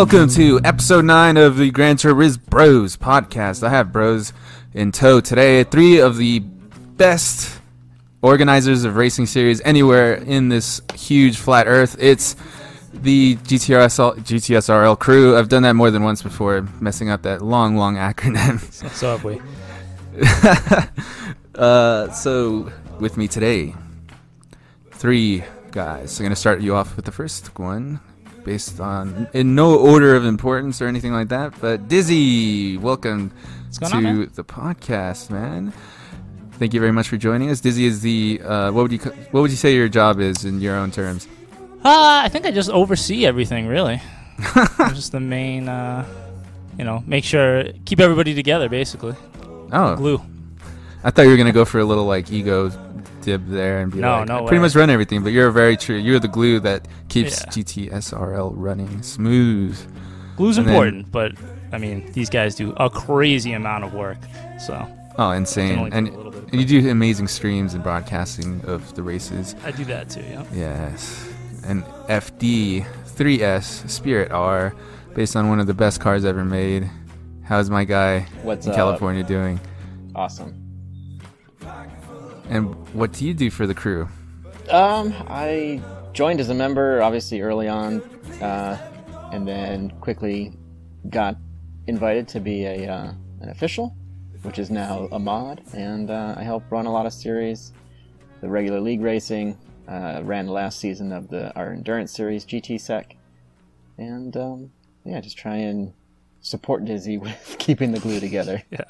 Welcome to episode 9 of the Gran Turisbros Podcast. I have bros in tow today. Three of the best organizers of racing series anywhere in this huge flat earth. It's the GTSRL crew. I've done that more than once before, messing up that long acronym. So have we. So with me today, three guys. I'm going to start you off with the first one. Based on, in no order of importance or anything like that, but Dizzy, welcome to the podcast, man. Thank you very much for joining us. Dizzy is the what would you say your job is in your own terms? I think I just oversee everything, really. I'm just the main, make sure keep everybody together, basically. Oh, glue. I thought you were gonna go for a little like ego dib there and be pretty much run everything, but you're very true. You're the glue that keeps GTSRL running smooth. Glue's important, but I mean these guys do a crazy amount of work. So insane, and you do amazing streams and broadcasting of the races. I do that too. Yeah. Yes, and FD3S Spirit R, based on one of the best cars ever made. How's my guy in California doing? Awesome. And what do you do for the crew? I joined as a member, obviously, early on, and then quickly got invited to be an official, which is now a mod, and I help run a lot of series, the regular league racing, ran the last season of our endurance series, GTSEC, and just try and support Dizzy with keeping the glue together. Yeah.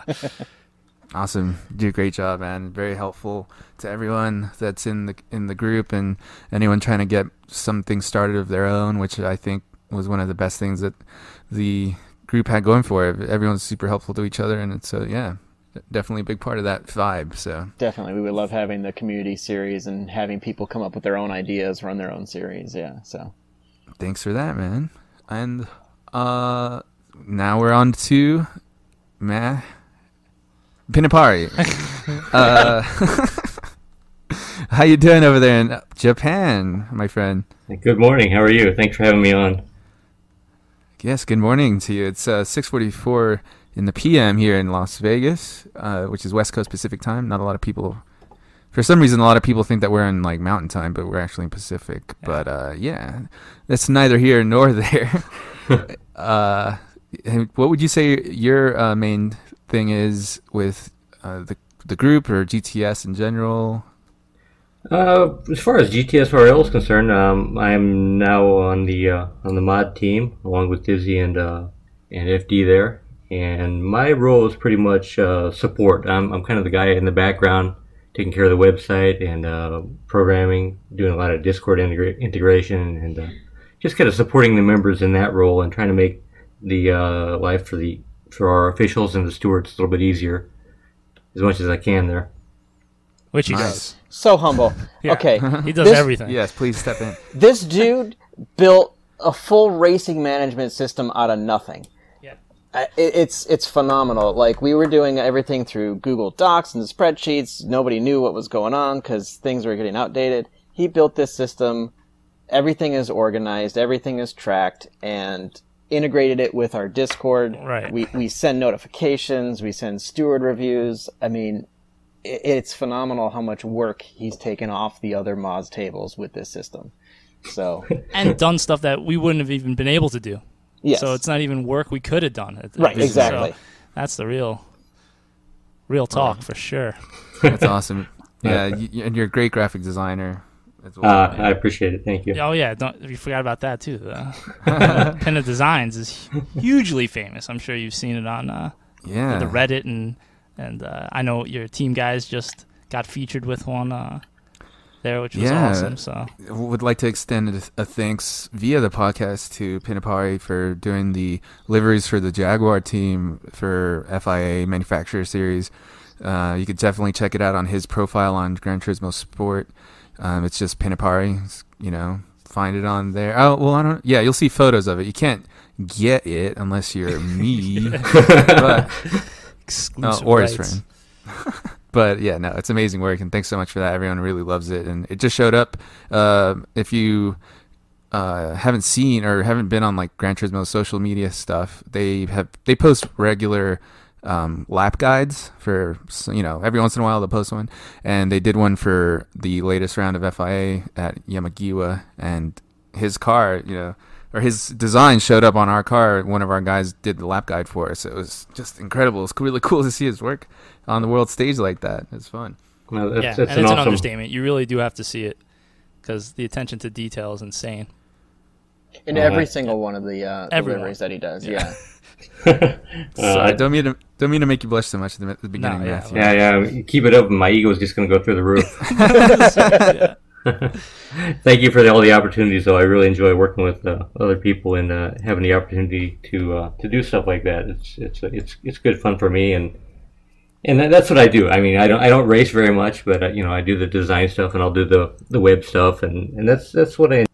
Awesome. You do a great job, man. Very helpful to everyone that's in the group and anyone trying to get something started of their own, which I think was one of the best things that the group had going for it. Everyone's super helpful to each other, and so yeah, definitely a big part of that vibe. So definitely, we would love having the community series and having people come up with their own ideas, run their own series. Yeah. So thanks for that, man. And now we're on to Pinapari. How you doing over there in Japan, my friend? Good morning. How are you? Thanks for having me on. Yes, good morning to you. It's 6:44 in the p.m. here in Las Vegas, which is West Coast Pacific time. Not a lot of people. For some reason, a lot of people think that we're in like Mountain time, but we're actually in Pacific. Yeah. But that's neither here nor there. What would you say your main thing is with the group or GTS in general? As far as GTSRL is concerned, I'm now on the mod team along with Dizzy and FD there, and my role is pretty much support. I'm kind of the guy in the background taking care of the website and programming, doing a lot of Discord integration, and just kind of supporting the members in that role and trying to make the life for our officials and the stewards a little bit easier as much as I can there. Which he does. So humble. Yeah. Okay. He does everything. Yes, please step in. This dude built a full racing management system out of nothing. Yeah. It's phenomenal. Like, we were doing everything through Google Docs and the spreadsheets. Nobody knew what was going on because things were getting outdated. He built this system. Everything is organized. Everything is tracked. And integrated it with our Discord. Right. We send notifications. We send steward reviews. I mean, it's phenomenal how much work he's taken off the other mods tables with this system. So and done stuff that we wouldn't have even been able to do. Yes. So it's not even work we could have done. Right. Exactly. So that's the real talk for sure. That's awesome. Yeah, and you're a great graphic designer. I appreciate it. Thank you. Oh yeah, we forgot about that too. Pinna Designs is hugely famous. I'm sure you've seen it on the Reddit, and I know your team guys just got featured with one there, which was awesome. So would like to extend a thanks via the podcast to Pinapari for doing the liveries for the Jaguar team for FIA Manufacturer Series. You could definitely check it out on his profile on Gran Turismo Sport. It's just Pinapari, find it on there. Oh, well, you'll see photos of it. You can't get it unless you're me. But, exclusive or his friend. But yeah, no, it's amazing work. And thanks so much for that. Everyone really loves it. And it just showed up. If you haven't seen or haven't been on like Gran Turismo social media stuff, they post regular lap guides for, you know, every once in a while they'll post one, and they did one for the latest round of FIA at Yamagiwa, and his car, you know, or his design showed up on our car. One of our guys did the lap guide for us. It was just incredible. It's really cool to see his work on the world stage like that. It's fun. Well, that's, yeah, that's and it's awesome, an understatement. You really do have to see it because the attention to detail is insane. In every single one of the deliveries that he does, yeah. So, I don't mean to make you blush so much at the beginning. Yeah, keep it up. My ego is just going to go through the roof. Yeah. Thank you for all the opportunities, though. I really enjoy working with other people and having the opportunity to do stuff like that. It's good fun for me, and that's what I do. I mean, I don't race very much, but you know, I do the design stuff and I'll do the web stuff, and that's what I enjoy.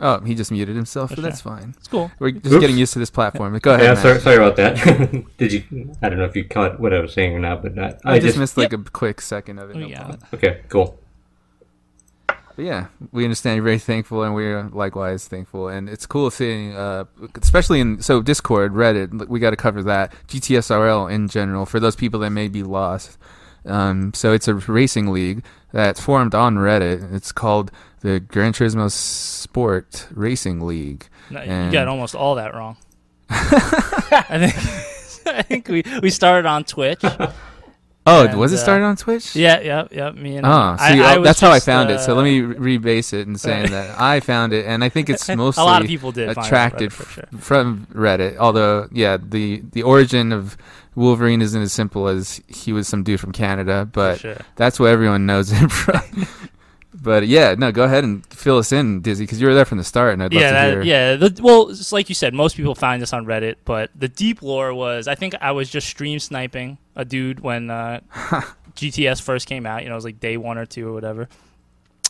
Oh, he just muted himself, but that's fine. It's cool. We're just getting used to this platform. Go ahead. Yeah, sorry about that. Did you? I don't know if you caught what I was saying or not, but I just missed like a quick second of it. No problem. Okay, cool. But yeah, we understand you're very thankful, and we're likewise thankful. And it's cool seeing, especially in Discord, Reddit. We got to cover that. GTSRL in general for those people that may be lost. So it's a racing league that's formed on Reddit. It's called the Gran Turismo Sport Racing League. No, you got almost all that wrong. I think we started on Twitch. Oh, and, was it started on Twitch? Yeah. Me and that's how I found it. So let me rebase it in saying that I found it, and I think it's mostly a lot of people did attracted find it on Reddit, for sure. From Reddit. Although, yeah, the origin of Wolverine isn't as simple as he was some dude from Canada, but that's where everyone knows him from. But yeah, no, go ahead and fill us in, Dizzy, because you were there from the start, and I'd love to hear. Yeah, well, it's like you said, most people find us on Reddit, but the deep lore was, I think I was just stream sniping a dude when GTS first came out. You know, it was like day one or two or whatever,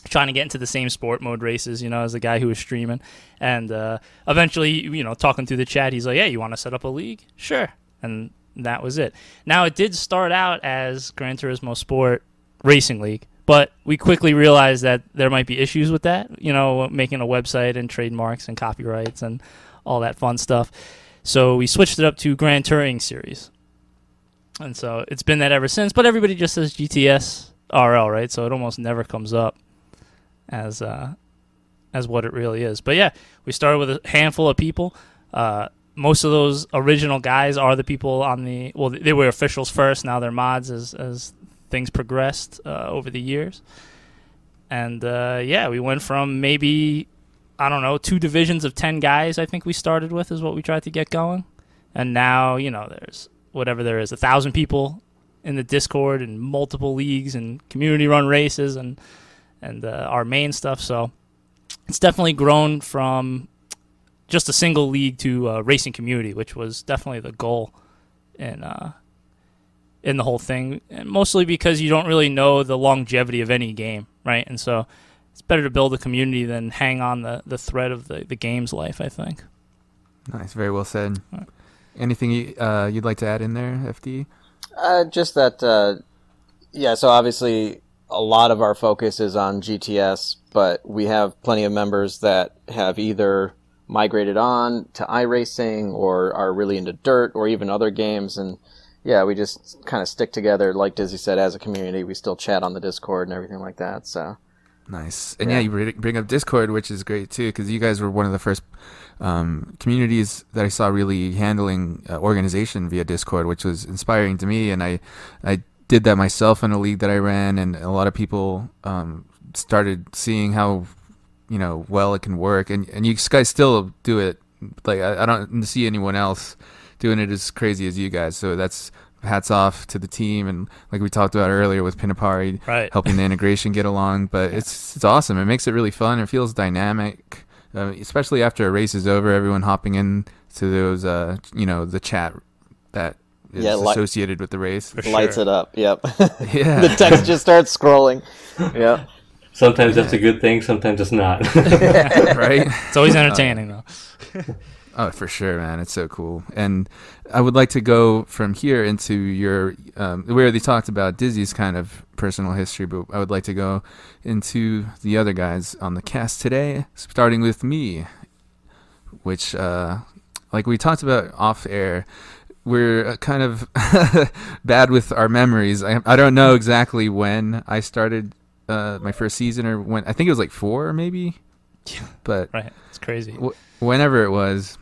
trying to get into the same sport mode races, you know, as the guy who was streaming. And eventually, you know, talking through the chat, he's like, yeah, you want to set up a league? Sure. And that was it. Now, it did start out as Gran Turismo Sport Racing League. But we quickly realized that there might be issues with that, you know, making a website and trademarks and copyrights and all that fun stuff. So we switched it up to Grand Touring Series. And so it's been that ever since. But everybody just says GTS RL, right? So it almost never comes up as what it really is. But, yeah, we started with a handful of people. Most of those original guys are the people on the – well, they were officials first. Now they're mods as things progressed over the years, and yeah, we went from maybe, I don't know, 2 divisions of 10 guys I think we started with is what we tried to get going, and now, you know, there's whatever there is, 1,000 people in the Discord and multiple leagues and community run races and our main stuff. So it's definitely grown from just a single league to a racing community, which was definitely the goal in the whole thing, and mostly because you don't really know the longevity of any game, right? And so it's better to build a community than hang on the thread of the game's life, I think. Nice. Very well said. Right. Anything you'd like to add in there, FD? Just that, yeah, so obviously a lot of our focus is on GTS, but we have plenty of members that have either migrated on to iRacing or are really into dirt or even other games, and yeah, we just kind of stick together, like Dizzy said, as a community. We still chat on the Discord and everything like that. So nice. And yeah, you bring up Discord, which is great too, because you guys were one of the first communities that I saw really handling organization via Discord, which was inspiring to me. And I did that myself in a league that I ran, and a lot of people started seeing how, you know, well it can work. And you guys still do it. Like I don't see anyone else doing it as crazy as you guys, so that's hats off to the team. And like we talked about earlier with Pinapari, right, helping the integration get along, but yeah, it's awesome. It makes it really fun. It feels dynamic, especially after a race is over. Everyone hopping in to those, you know, the chat that is associated with the race lights it up. Yep. Yeah. The text just starts scrolling. Yep. Sometimes that's a good thing. Sometimes it's not. Right. It's always entertaining though. Oh, for sure, man. It's so cool. And I would like to go from here into your, we already talked about Dizzy's kind of personal history, but I would like to go into the other guys on the cast today, starting with me, which, like we talked about off air, we're kind of bad with our memories. I don't know exactly when I started my first season, or when, I think it was like 4 maybe. Yeah, but right, it's crazy. Whenever it was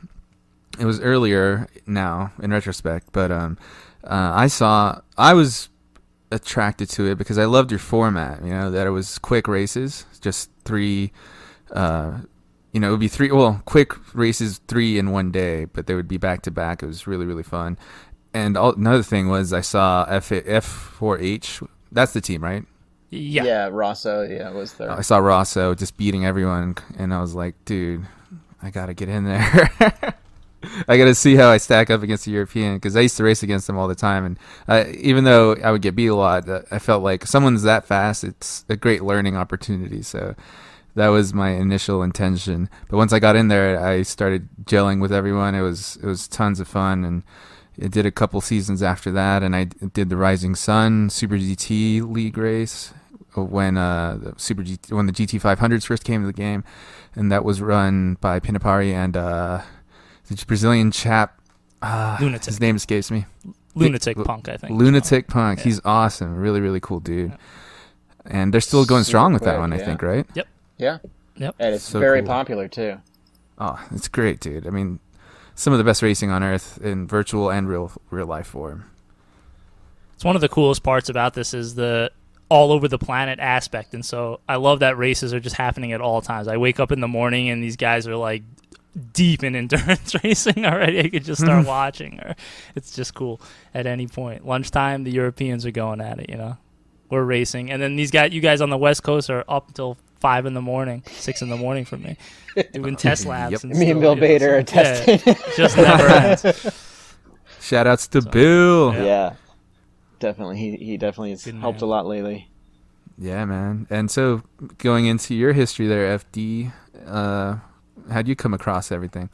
earlier now in retrospect. But I was attracted to it because I loved your format. You know that it was quick races, just 3. You know, it would be 3. Well, quick races 3 in one day, but they would be back to back. It was really, really fun. And another thing was I saw F4H. That's the team, right? Yeah. Yeah, Rosso, yeah, was there. I saw Rosso just beating everyone, and I was like, dude, I got to get in there. I got to see how I stack up against the European, because I used to race against them all the time. And even though I would get beat a lot, I felt like someone's that fast, it's a great learning opportunity. So that was my initial intention. But once I got in there, I started gelling with everyone. It was tons of fun, and it did a couple seasons after that. And I did the Rising Sun Super GT League race when when the GT 500s first came to the game, and that was run by Pinapari and the Brazilian chap. Lunatic. His name escapes me. Lunatic Punk, I think. Lunatic Punk. Yeah. He's awesome. Really, really cool dude. Yeah. And they're still going strong with that one, yeah. I think, right? Yep. Yeah. Yep. And it's so very cool. Popular too. Oh, it's great, dude. I mean, some of the best racing on earth in virtual and real life form. It's one of the coolest parts about this is the all over the planet aspect, and so I love that races are just happening at all times. I wake up in the morning and these guys are like deep in endurance racing already. I could just start watching, or it's just cool at any point. Lunchtime, the Europeans are going at it, you know. We're racing, and then these guys, you guys on the West Coast are up until 5 in the morning, 6 in the morning for me, doing test labs. Yep. And me and Bill Bader are testing. Yeah, it just never ends. Shout outs to Bill. Yeah. Yeah. Definitely, he definitely has helped a lot lately. Yeah, man. And so going into your history there, FD, how'd you come across everything?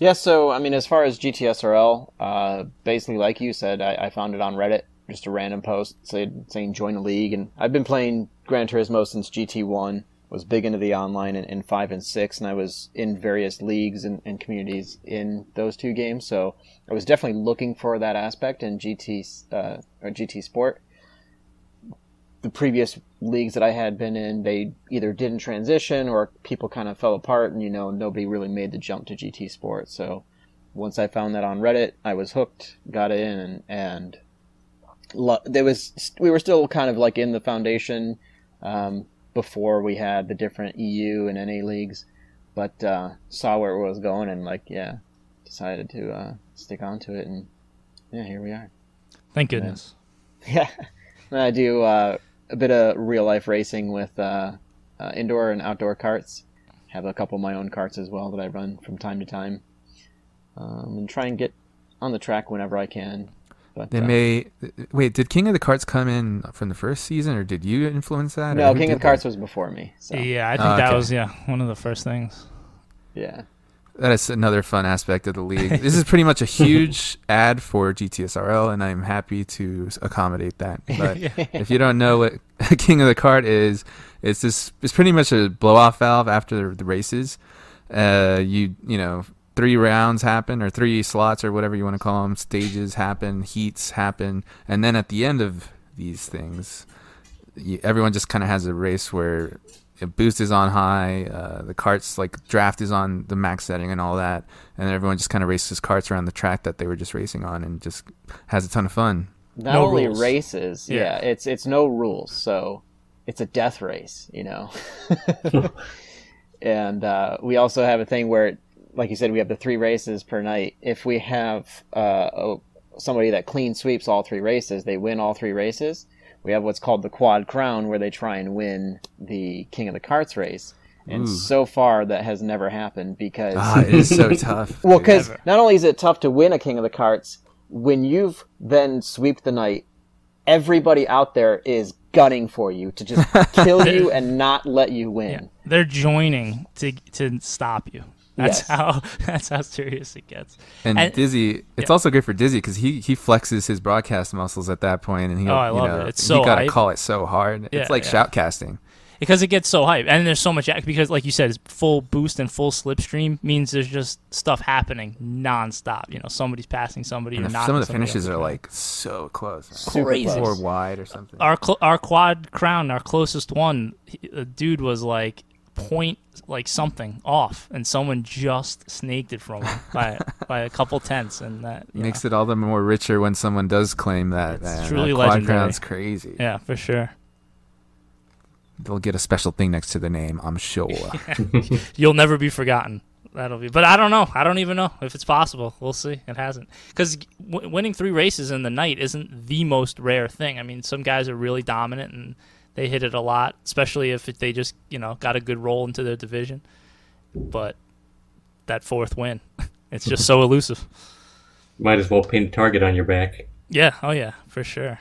Yeah, so I mean, as far as GTSRL, basically like you said, I found it on Reddit, just a random post saying join a league, and I've been playing Gran Turismo since GT1, was big into the online in 5 and 6, and I was in various leagues and communities in those two games, so I was definitely looking for that aspect in GT Sport. The previous leagues that I had been in, they either didn't transition or people kind of fell apart, and you know, nobody really made the jump to GT Sport. So once I found that on Reddit, I was hooked, got in, and we were still kind of like in the foundation before we had the different EU and NA leagues, but saw where it was going and decided to stick onto it, and here we are. Thank goodness. And I do a bit of real life racing with indoor and outdoor karts. Have a couple of my own karts as well that I run from time to time, and try and get on the track whenever I can. But, wait, did King of the Karts come in from the first season, or did you influence that? No, King of the Karts was before me. So. Yeah, I think that was one of the first things. Yeah. That is another fun aspect of the league. This is pretty much a huge ad for GTSRL, and I'm happy to accommodate that. But if you don't know what King of the Kart is, it's pretty much a blow-off valve after the races. You know, 3 rounds happen, or 3 slots, or whatever you want to call them. Stages happen, heats happen, and then at the end of these things, everyone just kind of has a race where a boost is on high, the karts, like draft, is on the max setting and all that, and everyone just kind of races karts around the track that they were just racing on, and just has a ton of fun. Not only races, it's no rules, so it's a death race, you know. And we also have a thing where it, like you said, we have the 3 races per night. If we have somebody that clean sweeps all 3 races, they win all 3 races. We have what's called the Quad Crown, where they try and win the King of the Karts race. And so far, that has never happened because... it is so tough. Well, because not only is it tough to win a King of the Karts, when you've then sweeped the night, everybody out there is gunning for you to just kill you and not let you win. Yeah. They're joining to stop you. That's how serious it gets. And Dizzy, it's also great for Dizzy because he flexes his broadcast muscles at that point, and I love it. It's so you got to call it so hard. Yeah, it's like shoutcasting. Because it gets so hype, and there's so much action. Because, like you said, it's full boost and full slipstream means there's just stuff happening nonstop. You know, somebody's passing somebody. And some of the finishes are like so close, right? Crazy, or wide, or something. Our quad crown, our closest one, a dude was like point something off, and someone just snaked it from him by a couple tenths, and that makes it all the more richer when someone does claim that. It's truly legendary. Quad crown's crazy. Yeah, for sure. They'll get a special thing next to the name, I'm sure. You'll never be forgotten. That'll be. But I don't know. I don't even know if it's possible. We'll see. It hasn't. Because winning 3 races in the night isn't the most rare thing. I mean, some guys are really dominant and they hit it a lot, especially if they just, you know, got a good roll into their division. But that 4th win, it's just so elusive. Might as well paint a target on your back. Yeah. Oh, yeah. For sure.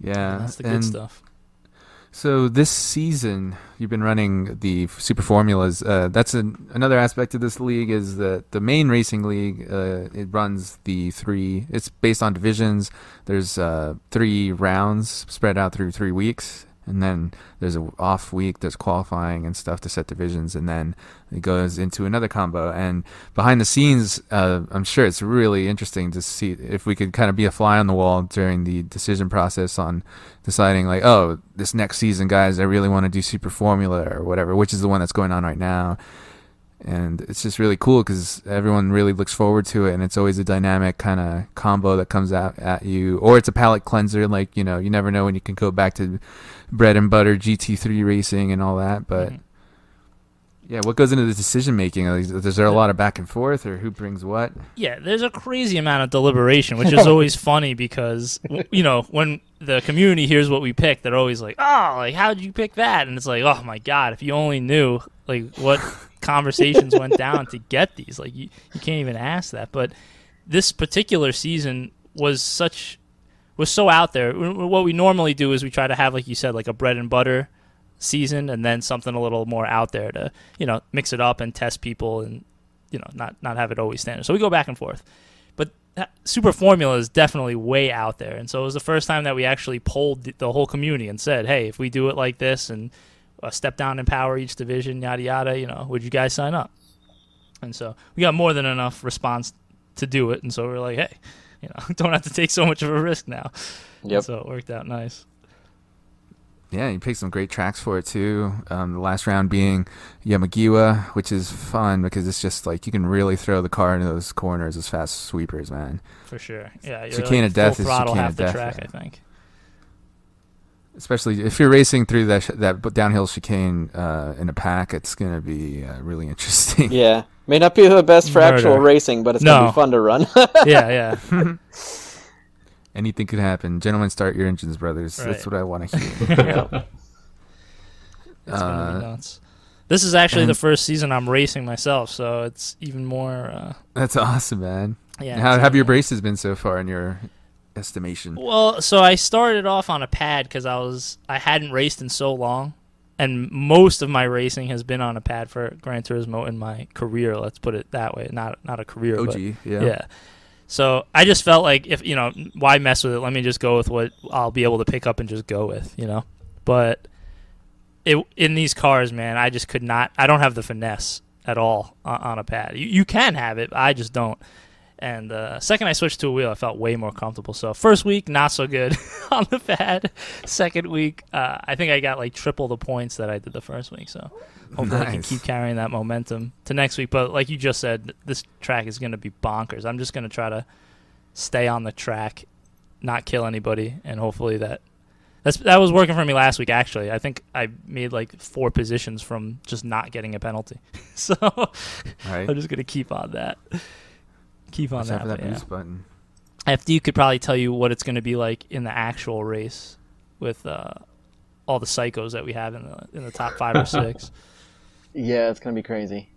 Yeah. That's the good stuff. So this season, you've been running the Super Formulas. That's another aspect of this league is that the main racing league, it runs the 3. It's based on divisions. There's 3 rounds spread out through 3 weeks. And then there's an off week. There's qualifying and stuff to set divisions. And then it goes into another combo. And behind the scenes, I'm sure it's really interesting to see if we could kind of be a fly on the wall during the decision process on deciding, like, oh, this next season, guys, I really want to do Super Formula or whatever, which is the one that's going on right now. And it's just really cool because everyone really looks forward to it, and it's always a dynamic kind of combo that comes out at you, or it's a palate cleanser. Like, you know, you never know when you can go back to bread and butter GT3 racing and all that. But yeah, what goes into the decision making? Is there a lot of back and forth, or who brings what? Yeah, there's a crazy amount of deliberation, which is always funny because, you know, when the community hears what we pick, they're always like, "Oh, like how did you pick that?" And it's like, "Oh my God, if you only knew like what." Conversations went down to get these, like you can't even ask that. But this particular season was so out there. What we normally do is we try to have, like you said, like a bread and butter season, and then something a little more out there to, you know, mix it up and test people, and, you know, not have it always standard. So we go back and forth, but Super Formula is definitely way out there. And so it was the first time that we actually polled the whole community and said, hey, if we do it like this and a step down in power each division, yada yada, you know, would you guys sign up? And so we got more than enough response to do it, and so we were like, hey, you know, don't have to take so much of a risk now. Yep. So it worked out nice. Yeah, you picked some great tracks for it too. The last round being Yamagiwa, which is fun because it's just like you can really throw the car into those corners, those fast sweepers, man. For sure. Yeah, you're chicane of death is throttle half the track, I think. Especially if you're racing through that downhill chicane in a pack, it's going to be really interesting. Yeah. May not be the best for actual racing, but it's going to be fun to run. yeah. Anything could happen. Gentlemen, start your engines, brothers. Right. That's what I want to hear. Yeah. It's going to be nuts. This is actually the first season I'm racing myself, so it's even more... That's awesome, man. Yeah. How have your races been so far in your... estimation? Well, so I started off on a pad because I hadn't raced in so long, and most of my racing has been on a pad for Gran Turismo in my career. Let's put it that way. Not a career, OG, but yeah. So I just felt like, if you know, why mess with it? Let me just go with what I'll be able to pick up and just go with, you know. But in these cars, man, I just could not. I don't have the finesse at all on a pad. You can have it, but I just don't. And second I switched to a wheel, I felt way more comfortable. So first week, not so good on the pad. Second week, I think I got like triple the points that I did the first week. So hopefully I can keep carrying that momentum to next week. But like you just said, this track is going to be bonkers. I'm just going to try to stay on the track, not kill anybody, and hopefully that was working for me last week, actually. I think I made like 4 positions from just not getting a penalty. So I'm just going to keep on that. Keep on that. Boost button. FD could probably tell you what it's going to be like in the actual race with all the psychos that we have in the top 5 or 6. Yeah, it's going to be crazy.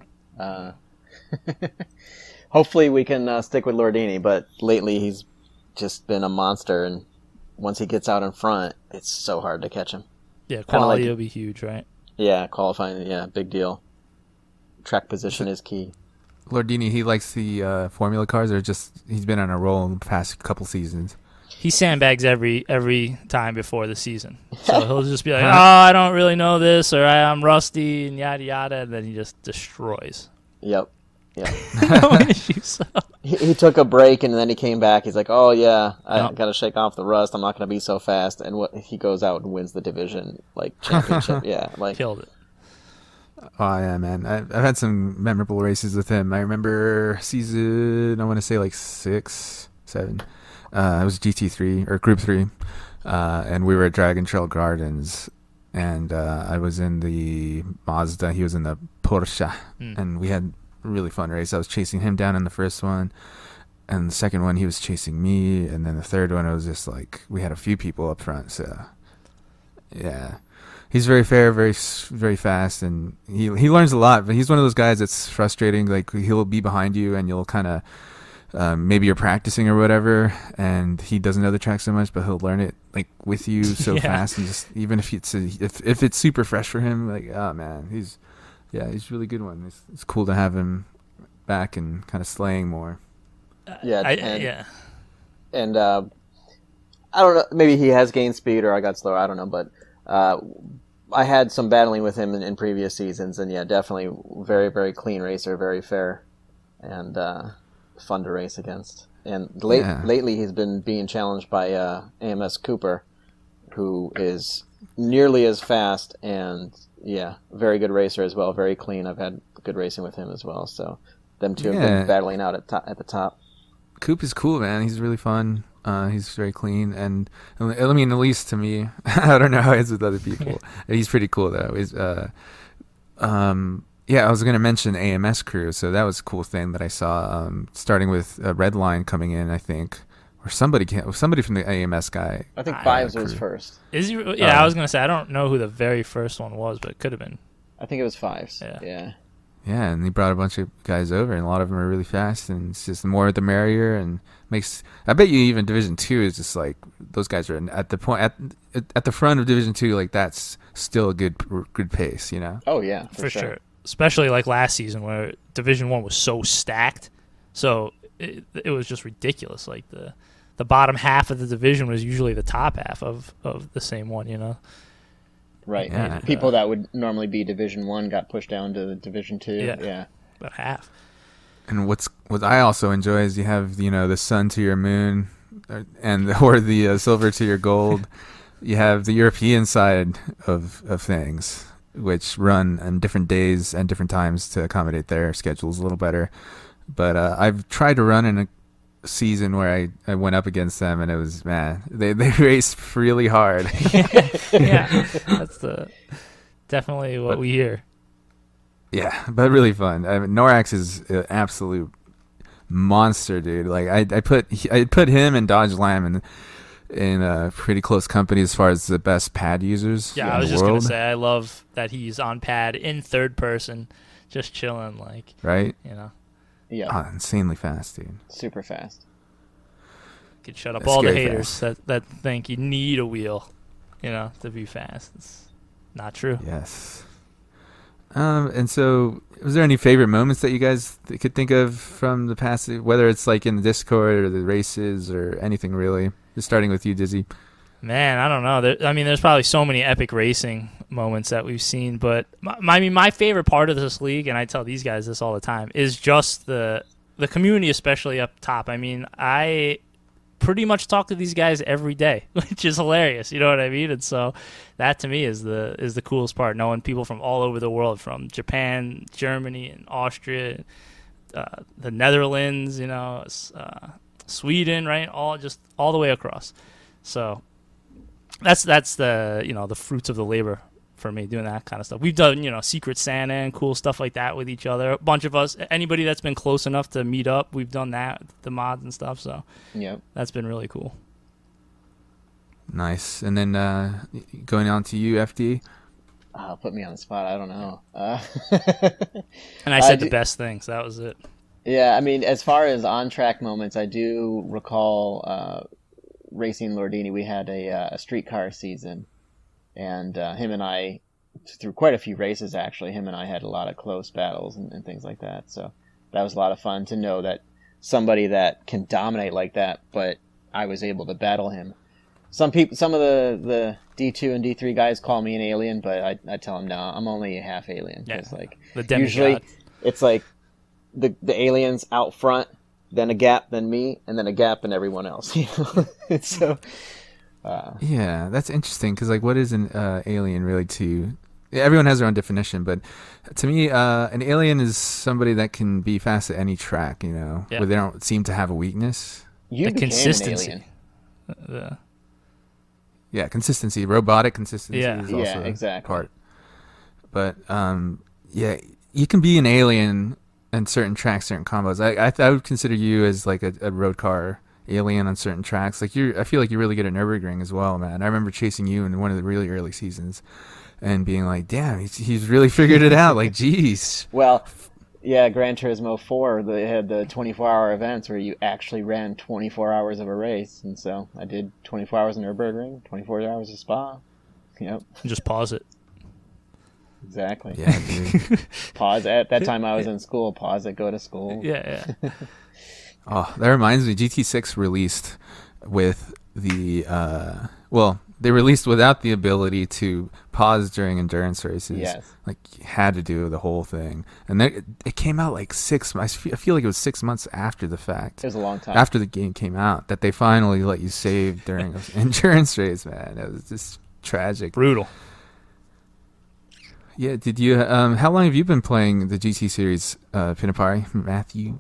Hopefully we can stick with Lordini, but lately he's just been a monster, and once he gets out in front, it's so hard to catch him. Yeah, quality will be huge, right? Yeah, qualifying, yeah, big deal. track position is key. Lordini, he likes the formula cars, or just he's been on a roll in the past couple seasons. He sandbags every time before the season, so he'll just be like, "Oh, I don't really know this," or "I'm rusty," and yada yada, and then he just destroys. Yep. Yeah. No issues. He took a break and then he came back. He's like, "Oh yeah, I gotta shake off the rust. I'm not gonna be so fast." And what he goes out and wins the division championship. Yeah, killed it. Oh yeah, man! I've had some memorable races with him. I remember season, I want to say 6, 7. It was GT3 or Group 3, and we were at Dragon Trail Gardens, and I was in the Mazda. He was in the Porsche, and we had a really fun race. I was chasing him down in the first one, and the second one he was chasing me, and then the third one it was just we had a few people up front. So yeah. He's very fair, very very fast, and he learns a lot. But he's one of those guys that's frustrating. He'll be behind you, and you'll kind of maybe you're practicing or whatever, and he doesn't know the track so much, but he'll learn it with you so fast. And just even if it's if it's super fresh for him, oh man, he's a really good one. It's cool to have him back and kind of slaying more. And I don't know. Maybe he has gained speed, or I got slower. I don't know, but. I had some battling with him in previous seasons, and yeah, definitely very, very clean racer, very fair, and fun to race against. And lately he's been being challenged by AMS Cooper, who is nearly as fast, and yeah, very good racer as well, very clean. I've had good racing with him as well, so them two have been battling out at the top. Coop is cool, man. He's really fun. He's very clean, and I mean, at least to me, I don't know how it is with other people. He's pretty cool though. He's, yeah, I was gonna mention AMS crew, so that was a cool thing that I saw. Starting with a red line coming in, I think, or somebody from the AMS guy. I think Fives was first. Is he? Yeah, I was gonna say I don't know who the very first one was, but it could have been. I think it was Fives. Yeah, and he brought a bunch of guys over, and a lot of them are really fast, and it's just the more the merrier, and makes. I bet you even Division 2 is just those guys are at the point at the front of Division 2. That's still a good pace, you know. Oh yeah, for sure. Especially last season where Division 1 was so stacked, so it was just ridiculous. The bottom half of the division was usually the top half of the same one, you know. Right. Yeah. People that would normally be Division 1 got pushed down to Division 2. Yeah. About half. And what I also enjoy is you have, the sun to your moon, or the silver to your gold. You have the European side of things, which run on different days and different times to accommodate their schedules a little better. But I've tried to run in a season where I went up against them, and it was, man, they raced really hard. Yeah, that's definitely what we hear. Yeah, but really fun. I mean, Norax is an absolute monster, dude. I put him and Dodge Lamb in pretty close company as far as the best pad users. Yeah, I was just gonna say I love that he's on pad in third person, just chilling, right. You know. Yeah. Oh, insanely fast, dude. Super fast. You could shut up all the haters that think you need a wheel, to be fast. It's not true. Yes. And so, was there any favorite moments that you guys could think of from the past, whether it's in the Discord or the races or anything really? Just starting with you, Dizzy. Man, I don't know. There's probably so many epic racing moments that we've seen, but my favorite part of this league, and I tell these guys this all the time, is just the community, especially up top. I mean, I pretty much talk to these guys every day, which is hilarious. You know what I mean? And so that to me is the coolest part, knowing people from all over the world, from Japan, Germany, and Austria, the Netherlands, Sweden, right? All the way across. So that's the the fruits of the labor for me, doing that kind of stuff. We've done Secret Santa and cool stuff like that with each other. A bunch of us, anybody that's been close enough to meet up, we've done that, the mods and stuff. So yeah, that's been really cool. Nice. And then going on to you, FD. Put me on the spot. I don't know. And I said the best things. That was it. Yeah, I mean, as far as on track moments, I do recall racing Lordini. We had a streetcar season. And him and I through quite a few races, actually. Him and I had a lot of close battles and things like that. So that was a lot of fun to know that somebody that can dominate like that, but I was able to battle him. Some people, some of the D2 and D3 guys call me an alien, but I tell them, no, I'm only a half alien. Yeah, like, the usually it's like the aliens out front, then a gap, then me, and then a gap and everyone else. You know? So, yeah, that's interesting because, like, what is an alien really to you? Everyone has their own definition, but to me, an alien is somebody that can be fast at any track, you know, where they don't seem to have a weakness. You became consistency. An alien. Yeah, consistency, robotic consistency is also exactly. part. But yeah, you can be an alien in certain tracks, certain combos. I would consider you as like a road car alien on certain tracks. Like I feel like you're really good at Nürburgring as well, man. I remember chasing you in one of the really early seasons, and being like, "Damn, he's really figured it out." Like, geez. Well, yeah, Gran Turismo 4, they had the 24-hour events where you actually ran 24 hours of a race. And so I did 24 hours in Nürburgring, 24 hours of Spa. Yep. Just pause it. Exactly. Yeah, dude. Pause. At that time I was in school. Pause it, go to school. Yeah, yeah. Oh, that reminds me. GT6 released with the, well, they released without the ability to pause during endurance races. Yes. Like, you had to do the whole thing. And then it came out like 6 months. I feel like it was 6 months after the fact. It was a long time. After the game came out, that they finally let you save during an endurance race, man. It was just tragic. Brutal. Yeah, did you, how long have you been playing the GT series, Pinapari, Matthew?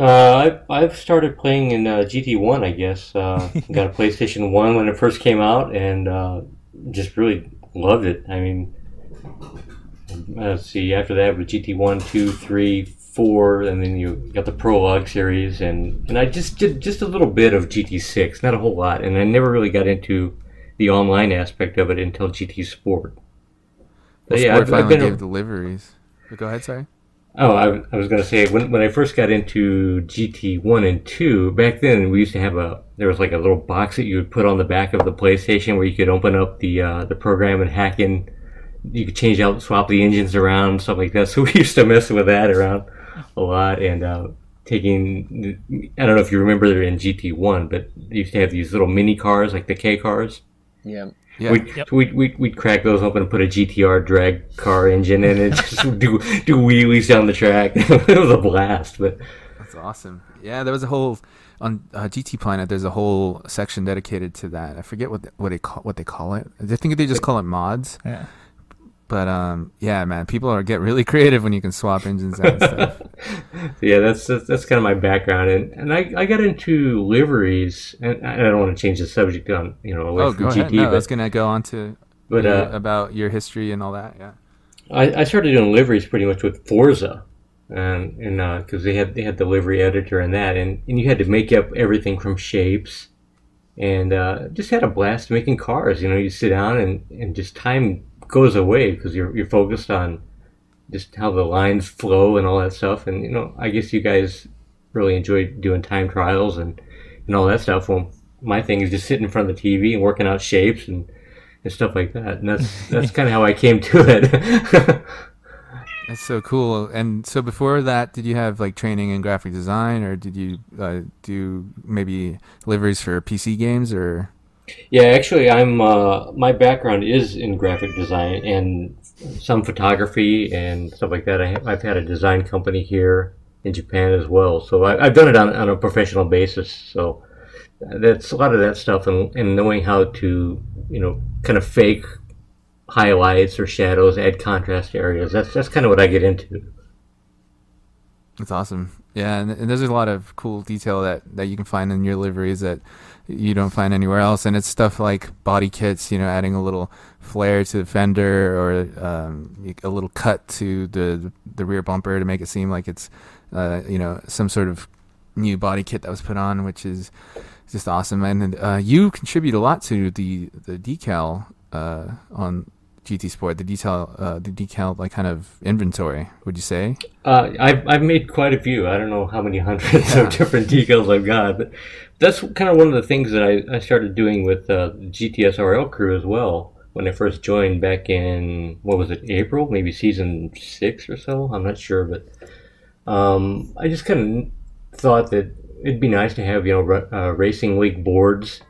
I've started playing in GT1, I guess. Got a PlayStation 1 when it first came out, and just really loved it. I mean, let's see, after that with GT1, 2, 3, 4, and then you got the Prologue series, and I just did just a little bit of GT6, not a whole lot, and I never really got into the online aspect of it until GT Sport. Well, yeah, Sport finally gave deliveries. Go ahead, sorry. Oh, I was going to say, when I first got into GT1 and 2, back then we used to have there was like a little box that you would put on the back of the PlayStation where you could open up the program and hack in. You could change out, swap the engines around, stuff like that. So we used to mess with that around a lot and I don't know if you remember they're in GT1, but they used to have these little mini cars, like the K cars. Yeah. Yeah. We'd crack those open and put a GTR drag car engine in it, just do wheelies down the track. It was a blast. But that's awesome. Yeah, there was a whole on GT Planet. There's a whole section dedicated to that. I forget what they call it. I think they just call it mods. Yeah. But yeah, man, people get really creative when you can swap engines out and stuff. Yeah, that's kind of my background, and I got into liveries, and I don't want to change the subject on away from GT. Ahead. No, but I was gonna go on to about your history and all that. Yeah, I started doing liveries pretty much with Forza, and because they had the livery editor and that, and you had to make up everything from shapes, and just had a blast making cars. You sit down and just time goes away because you're focused on just how the lines flow and all that stuff. And I guess you guys really enjoyed doing time trials and all that stuff. Well, my thing is just sitting in front of the TV and working out shapes and stuff like that. And that's kind of how I came to it. That's so cool. And so before that, did you have like training in graphic design, or did you do maybe liveries for PC games or? Yeah, actually, I'm. My background is in graphic design and some photography and stuff like that. I've had a design company here in Japan as well, so I've done it on a professional basis. So that's a lot of that stuff and knowing how to, kind of fake highlights or shadows, add contrast areas. That's kind of what I get into. That's awesome. Yeah, and there's a lot of cool detail that you can find in your liveries that you don't find anywhere else. And it's stuff like body kits, adding a little flare to the fender or a little cut to the rear bumper to make it seem like it's, some sort of new body kit that was put on, which is just awesome. And you contribute a lot to the decal on GT Sport, the decal, like kind of inventory, would you say? I've made quite a few. I don't know how many hundreds of different decals I've got, but that's kind of one of the things that I started doing with the GTSRL crew as well. when I first joined back in, what was it, April? Maybe season 6 or so? I'm not sure, but I just kind of thought that it'd be nice to have, you know, racing league boards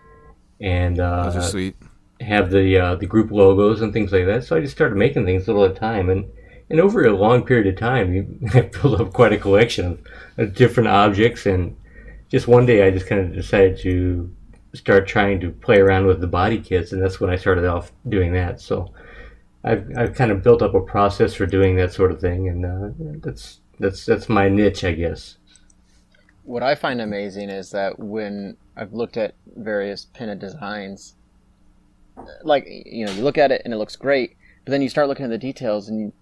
and have the group logos and things like that. So I just started making things little at a time, and over a long period of time, you build up quite a collection of different objects. And just one day, I just kind of decided to start trying to play around with the body kits, and that's when I started off doing that. So I've kind of built up a process for doing that sort of thing, and that's my niche, I guess. What I find amazing is that when I've looked at various Pinna designs, like, you know, you look at it and it looks great, but then you start looking at the details, and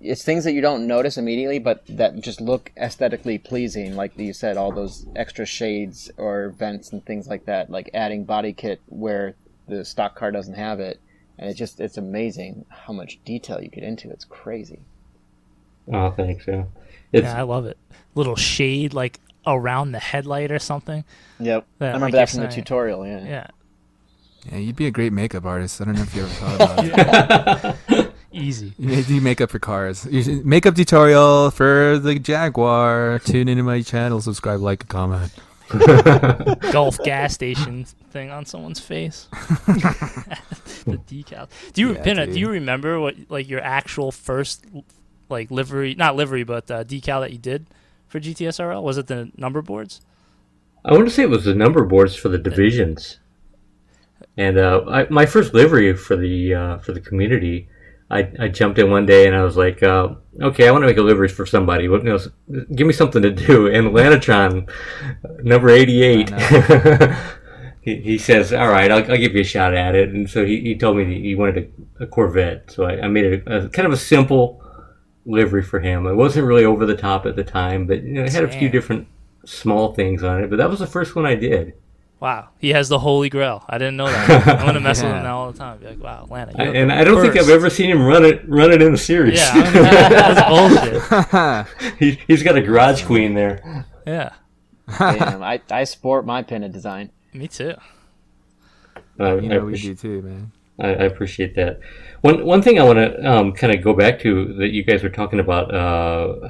it's things that you don't notice immediately, but that just look aesthetically pleasing. Like you said, all those extra shades or vents and things like that, like adding body kit where the stock car doesn't have it, and it's amazing how much detail you get into. It's crazy. Oh, thanks. Yeah, I love it. Little shade like around the headlight or something. Yep, I remember that from the tutorial. Yeah. Yeah. Yeah, you'd be a great makeup artist. I don't know if you ever thought about it. Yeah. Easy. You do makeup for cars. Makeup tutorial for the Jaguar. Tune into my channel. Subscribe, like, and comment. Golf gas station thing on someone's face. The decals. Do you, Pinna, do you remember what your actual first livery, not livery, but decal that you did for GTSRL? Was it the number boards? I want to say it was the number boards for the divisions. And my first livery for the community, I jumped in one day and I was like, okay, I want to make a livery for somebody. What, you know, give me something to do. And Lanatron, number 88, he says, all right, I'll give you a shot at it. And so he told me he wanted a Corvette. So I made a kind of a simple livery for him. It wasn't really over the top at the time, but, you know, it had a few different small things on it. But that was the first one I did. Wow, he has the holy grail. I didn't know that. I'm gonna mess with him all the time. Be like, wow, Lana. And I don't think I've ever seen him run it in the series. Yeah, that's bullshit. He's got a garage queen there. Yeah. Damn, I sport my Pinna design. Me too. You know, we do too, man. I appreciate that. One thing I want to kind of go back to that you guys were talking about,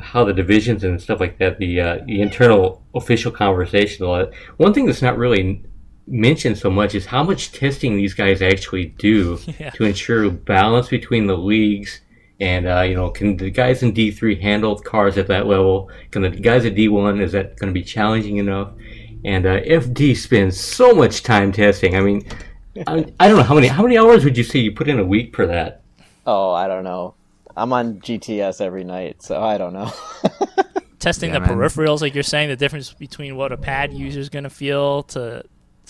how the divisions and stuff like that, the internal official conversation, all that. One thing that's not really mentioned so much is how much testing these guys actually do to ensure balance between the leagues and, you know, can the guys in D3 handle cars at that level? Can the guys at D1, is that going to be challenging enough? And FD spends so much time testing. I mean, I don't know how many hours would you say you put in a week for that? Oh, I don't know. I'm on GTS every night, so I don't know. Testing the peripherals, like you're saying, the difference between what a pad user's gonna feel to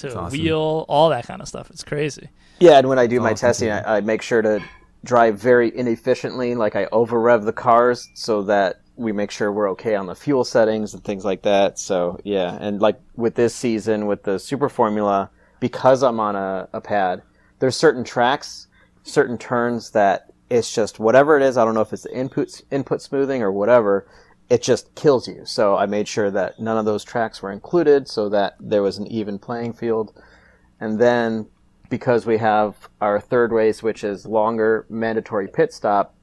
a wheel, all that kind of stuff. It's crazy. Yeah, and when I do my testing, I make sure to drive very inefficiently. Like I over rev the cars so that we make sure we're okay on the fuel settings and things like that. So yeah, and like with this season with the Super Formula, because I'm on a pad, there's certain tracks, certain turns that it's just whatever it is. I don't know if it's the input smoothing or whatever. It just kills you. So I made sure that none of those tracks were included so that there was an even playing field. And then because we have our third race, which is longer mandatory pit stop,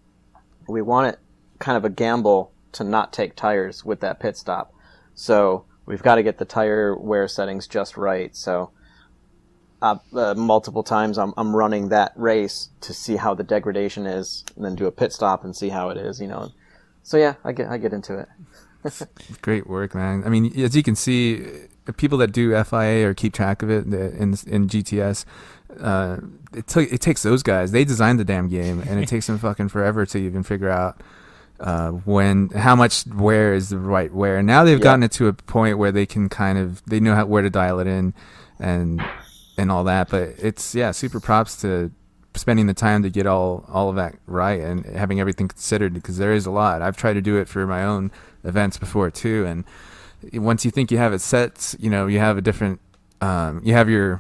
we want it kind of a gamble to not take tires with that pit stop. So we've got to get the tire wear settings just right. So multiple times I'm running that race to see how the degradation is, and then do a pit stop and see how it is, you know. So yeah, I get into it. Great work, man. I mean, as you can see, people that do FIA or keep track of it in GTS, it takes those guys. They designed the damn game, and it takes them fucking forever to even figure out how much wear is the right wear. And now they've gotten it to a point where they can kind of know where to dial it in, and all that, but it's super props to spending the time to get all of that right and having everything considered, because there is a lot. I've tried to do it for my own events before too, and once you think you have it set, you know, you have a different you have your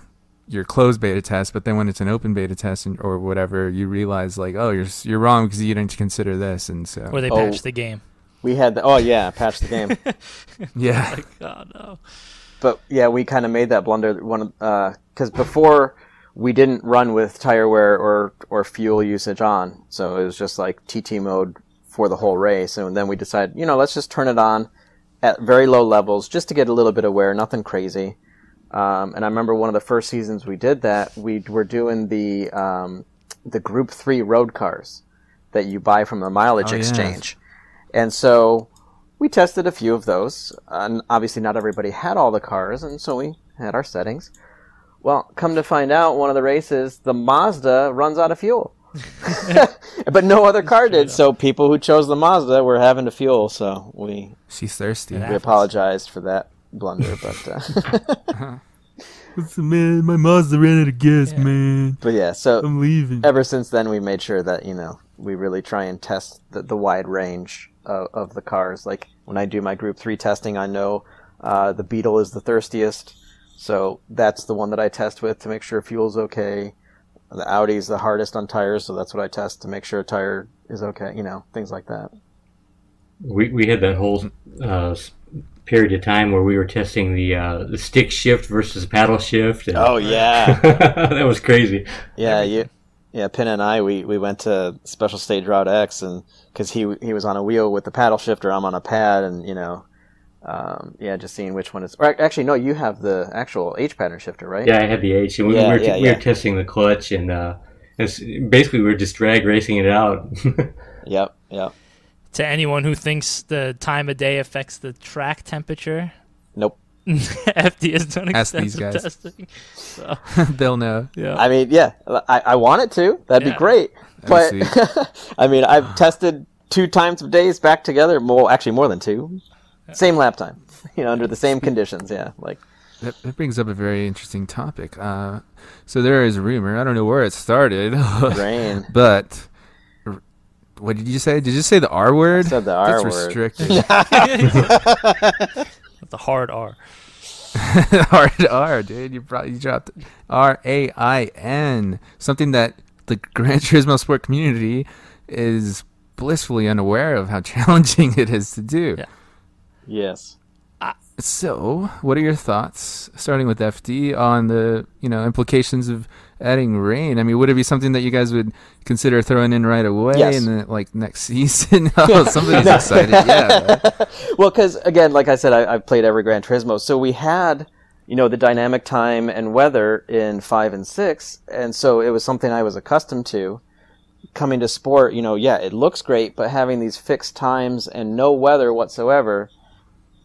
closed beta test, but then when it's an open beta test or whatever, you realize like, oh, you're wrong because you didn't consider this, and so or they patched the game. We had patched the game. Yeah. Like, oh no. But yeah, we kind of made that blunder because before we didn't run with tire wear or fuel usage on. So it was just like TT mode for the whole race. And then we decided, you know, let's just turn it on at very low levels just to get a little bit of wear, nothing crazy. And I remember one of the first seasons we did that, we were doing the Group 3 road cars that you buy from the mileage exchange. Yeah. And so we tested a few of those. Obviously, not everybody had all the cars, and so we had our settings. Well, come to find out, one of the races, the Mazda runs out of fuel. But no other car did, so people who chose the Mazda were having to fuel, so we... She's thirsty. We apologized for that blunder, but... Man, my Mazda ran out of gas, man. But yeah, so I'm leaving. Ever since then, we made sure that, you know, we really try and test the wide range of the cars. Like, when I do my Group 3 testing, I know the Beetle is the thirstiest, so that's the one that I test with to make sure fuel's okay. The Audi's the hardest on tires, so that's what I test to make sure a tire is okay, you know, things like that. We had that whole period of time where we were testing the stick shift versus paddle shift. And, oh, yeah. That was crazy. Yeah, Pin and I, we went to Special Stage Route X because he was on a wheel with the paddle shifter, I'm on a pad, and, you know, just seeing which one is... Or actually, no, you have the actual H pattern shifter, right? Yeah, I had the H. And we were testing the clutch, and basically we were just drag racing it out. Yep. To anyone who thinks the time of day affects the track temperature... Nope. FD has done extensive testing. So. They'll know. Yeah. I mean, yeah, I want it to. That'd be great. But, I mean, I've tested 2 times of days back together. Well, actually, more than 2. Same lap time, you know, under the same conditions. Yeah, like that brings up a very interesting topic. So there is a rumor. I don't know where it started. Rain. But what did you say? Did you say the R word? I said the R word. That's restricted. The hard R. Hard R, dude. You dropped RAIN. Something that the Gran Turismo Sport community is blissfully unaware of how challenging it is to do. Yeah. Yes. So, what are your thoughts, starting with FD, on the implications of adding rain? I mean, would it be something that you guys would consider throwing in right away, and then like next season? Oh, somebody's excited. Yeah. Well, because again, like I said, I've played every Gran Turismo, so we had the dynamic time and weather in 5 and 6, and so it was something I was accustomed to. Coming to Sport, it looks great, but having these fixed times and no weather whatsoever.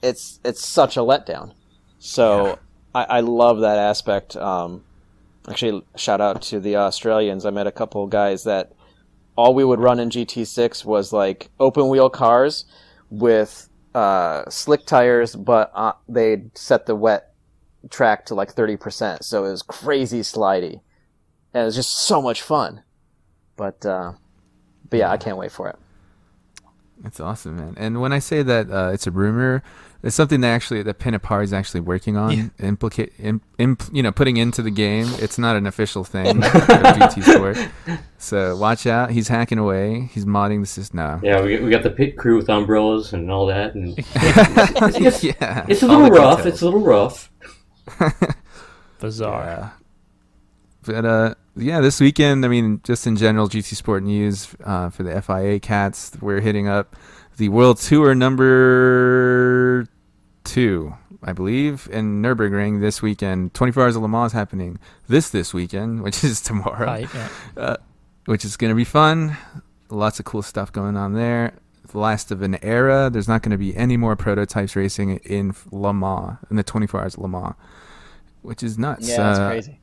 It's such a letdown. So I love that aspect. Actually, shout out to the Australians. I met a couple of guys that all we would run in GT6 was like open wheel cars with slick tires, but they'd set the wet track to like 30%. So it was crazy slidey. And it was just so much fun. But yeah, I can't wait for it. It's awesome, man. And when I say that it's a rumor, it's something that Pinapari is actually working on, putting into the game. It's not an official thing. GT Sport. So watch out. He's hacking away. He's modding the system. No. Yeah, we got the pit crew with umbrellas and all that. And it's a little rough. It's a little rough. Bizarre. Yeah. But this weekend, I mean, just in general, GT Sport news for the FIA cats, we're hitting up the World Tour #2, I believe, in Nürburgring this weekend. 24 Hours of Le Mans happening this weekend, which is tomorrow, which is going to be fun. Lots of cool stuff going on there. The last of an era. There's not going to be any more prototypes racing in Le Mans, in the 24 Hours of Le Mans, which is nuts. Yeah, that's crazy.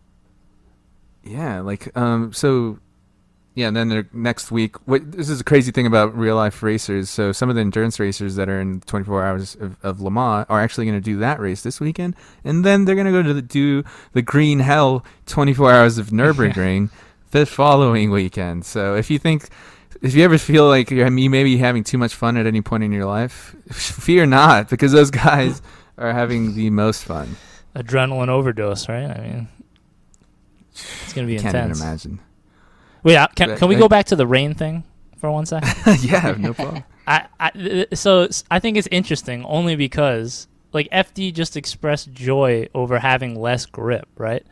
Yeah, and then next week, this is a crazy thing about real-life racers. So some of the endurance racers that are in 24 Hours of Le Mans are actually going to do that race this weekend, and then they're going to go to do the Green Hell 24 Hours of Nürburgring the following weekend. So if you ever feel like you're maybe having too much fun at any point in your life, fear not, because those guys are having the most fun. Adrenaline overdose, right? I mean... It's going to be intense. I can't even imagine. Wait, can we go back to the rain thing for one second? Yeah, no problem. I think it's interesting only because, like, FD just expressed joy over having less grip, right?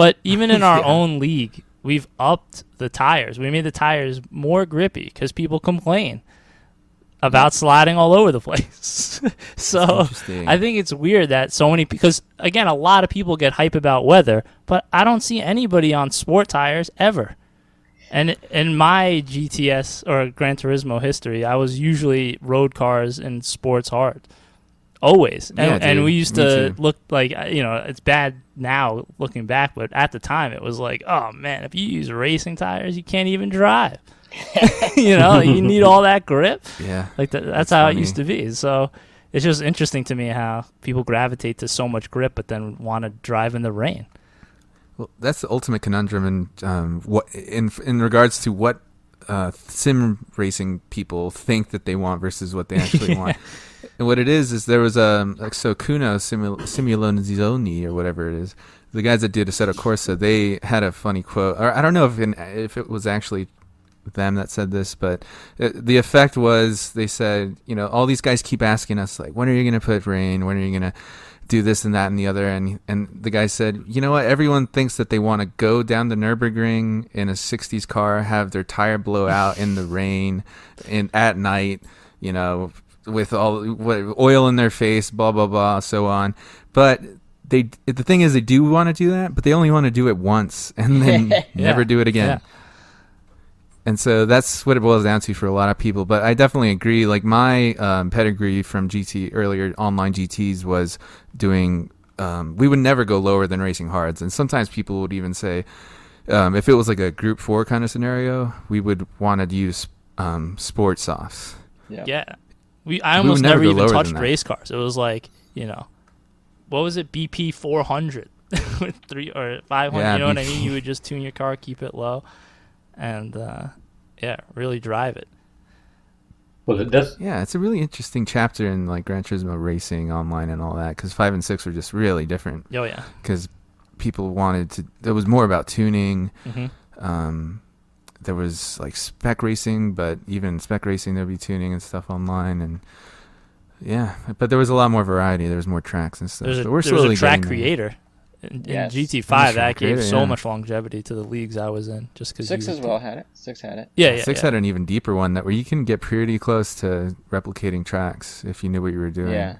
But even in our own league, we've upped the tires. We made the tires more grippy because people complain about sliding all over the place. So I think it's weird that so many, because again, a lot of people get hype about weather, but I don't see anybody on sport tires ever. And in my GTS or Gran Turismo history, I was usually road cars and sports hard. Always. Yeah, and we used to look like, you know, it's bad now looking back, but at the time it was like, oh man, if you use racing tires, you can't even drive. You know, like, you need all that grip. Yeah. Like that's how funny. It used to be. So it's just interesting to me how people gravitate to so much grip, but then want to drive in the rain. Well, that's the ultimate conundrum in what in regards to what sim racing people think that they want versus what they actually want. And what it is there was like Kuno Simulonzoni or whatever it is. The guys that did Assetto Corsa, they had a funny quote. Or I don't know if it was actually them that said this, but the effect was they said, you know, all these guys keep asking us like, when are you going to put rain? When are you going to do this and that and the other, and the guy said, you know what, everyone thinks that they want to go down the Nürburgring in a 60s car, have their tire blow out in the rain and at night, you know, with all oil in their face, blah blah blah, so on. But the thing is, they do want to do that, but they only want to do it once and then never do it again. And so that's what it boils down to for a lot of people. But I definitely agree. Like my pedigree from GT, earlier online GTs, was doing, we would never go lower than racing hards. And sometimes people would even say, if it was like a group 4 kind of scenario, we would want to use sport softs. Yeah. I almost never even touched race cars. It was like, you know, what was it? BP 400 with 3 or 500. Yeah, you know what I mean? You would just tune your car, keep it low. And yeah, really drive it. Well, it does. Yeah, it's a really interesting chapter in like Gran Turismo racing online and all that, because 5 and 6 were just really different. Oh yeah, because people wanted to. There was more about tuning. There was like spec racing, but even spec racing, there'd be tuning and stuff online, and yeah, but there was a lot more variety. There was more tracks and stuff. There was a track creator. In GT5, that gave so much longevity to the leagues I was in. Just because 6 as well had it. 6 had it. Yeah, yeah. 6 had an even deeper one that where you can get pretty close to replicating tracks if you knew what you were doing. Yeah.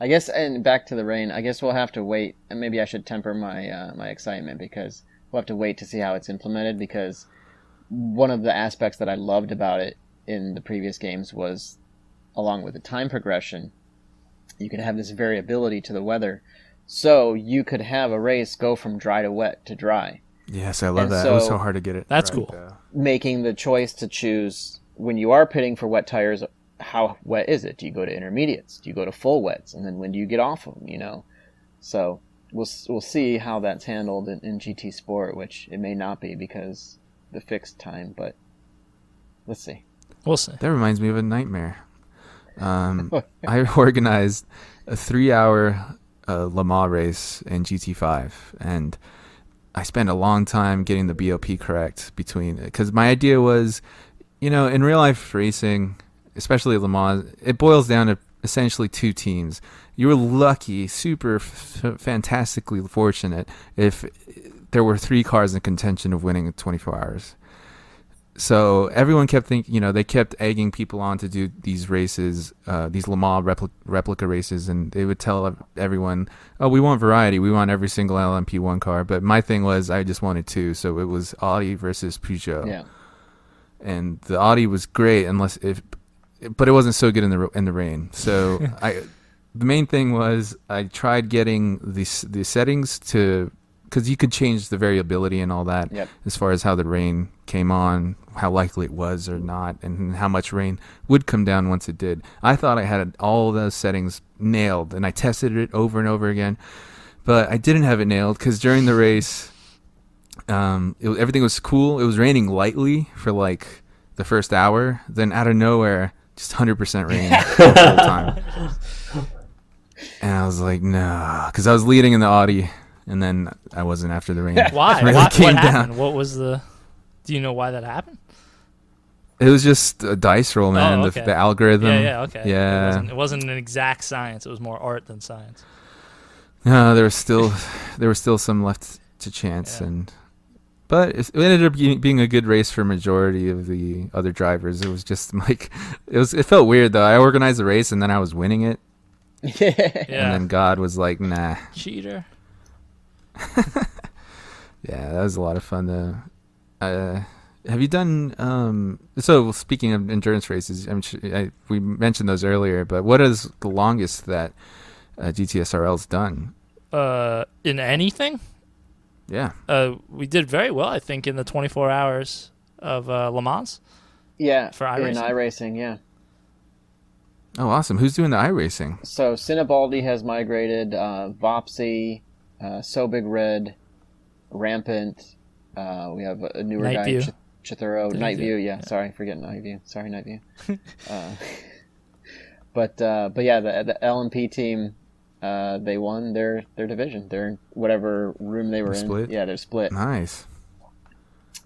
I guess, and back to the rain. I guess we'll have to wait, and maybe I should temper my my excitement, because we'll have to wait to see how it's implemented. Because one of the aspects that I loved about it in the previous games was, along with the time progression, you could have this variability to the weather. So you could have a race go from dry to wet to dry. Yes, I love that. It was so hard to get it. That's cool. Making the choice to choose when you are pitting for wet tires, how wet is it? Do you go to intermediates? Do you go to full wets? And then when do you get off them? You know, so we'll see how that's handled in GT Sport, which it may not be because the fixed time. But let's see. We'll see. That reminds me of a nightmare. I organized a 3-hour. Le Mans race in GT5, and I spent a long time getting the BOP correct between, because my idea was, you know, in real life racing, especially Le Mans, it boils down to essentially 2 teams. You were lucky, super fantastically fortunate if there were 3 cars in contention of winning in 24 hours. So everyone kept thinking, you know, they kept egging people on to do these races, these Le Mans replica races, and they would tell everyone, oh, we want variety. We want every single LMP1 car. But my thing was I just wanted 2, so it was Audi versus Peugeot. Yeah. And the Audi was great, but it wasn't so good in the rain. So the main thing was I tried getting the settings to, because you could change the variability and all that as far as how the rain came on, how likely it was or not, and how much rain would come down once it did. I thought I had all those settings nailed, and I tested it over and over again, but I didn't have it nailed because during the race, everything was cool. It was raining lightly for like the first hour, then out of nowhere, just 100% rain the whole time. And I was like, no, because I was leading in the Audi. And then I wasn't after the rain. Why? Really what happened? What was the? Do you know why that happened? It was just a dice roll, man. Oh, okay. the algorithm. Yeah. Okay. Yeah. It wasn't an exact science. It was more art than science. No, there was still some left to chance, but it ended up being a good race for majority of the other drivers. It was just like it felt weird though. I organized the race and then I was winning it. And then God was like, nah. Cheater. Yeah, that was a lot of fun though. Have you done so speaking of endurance races, we mentioned those earlier, but what is the longest that GTSRL's done? In anything? Yeah. We did very well, I think, in the 24 hours of Le Mans. Yeah, for iRacing. In iRacing, yeah. Oh, awesome. Who's doing the iRacing? So Cinnabaldi has migrated, Vopsy, So Big Red, Rampant. We have a newer Night guy, Chithero. Night View, yeah. Sorry, forget Night View. Sorry, Night View. But yeah, the LMP team, they won their division. Their whatever room they were in. Yeah, they're split. Nice.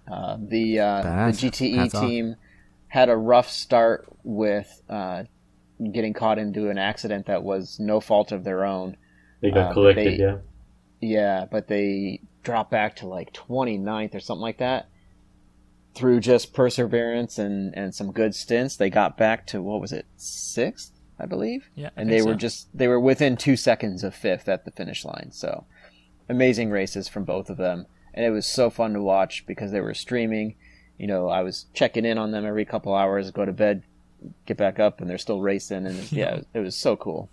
The GTE team had a rough start with getting caught into an accident that was no fault of their own. They got collected, yeah. Yeah, but they dropped back to like 29th or something like that. Through just perseverance and some good stints, they got back to, what was it, 6th? I believe. Yeah, and they were they were within 2 seconds of 5th at the finish line. So amazing races from both of them. And it was so fun to watch because they were streaming. You know, I was checking in on them every couple hours, go to bed, get back up, and they're still racing. And yeah, it was so cool.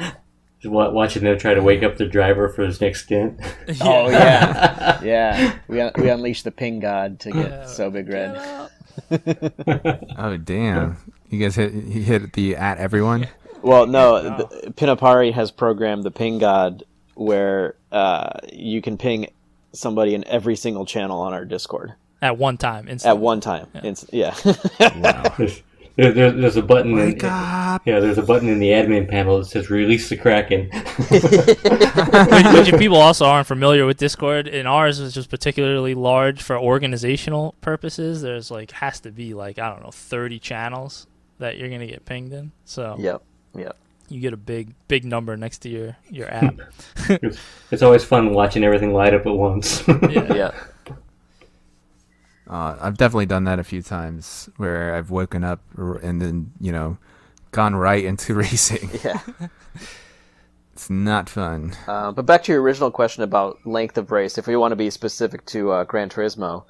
Just watching them try to wake up the driver for his next stint. Yeah. Oh, yeah. Yeah. We unleashed the ping god to get So Big Red. Oh, damn. You guys hit the at everyone? Well, no. Pinapari has programmed the ping god where you can ping somebody in every single channel on our Discord. At one time. Instantly. At one time. Yeah. Wow. There's a button. There's a button in the admin panel that says "Release the Kraken." Which people also aren't familiar with Discord, and ours is just particularly large for organizational purposes. There's has to be 30 channels that you're gonna get pinged in. So yep, you get a big number next to your app. It's always fun watching everything light up at once. Yeah. I've definitely done that a few times where I've woken up and then, gone right into racing. Yeah. It's not fun. But back to your original question about length of race, if we want to be specific to Gran Turismo,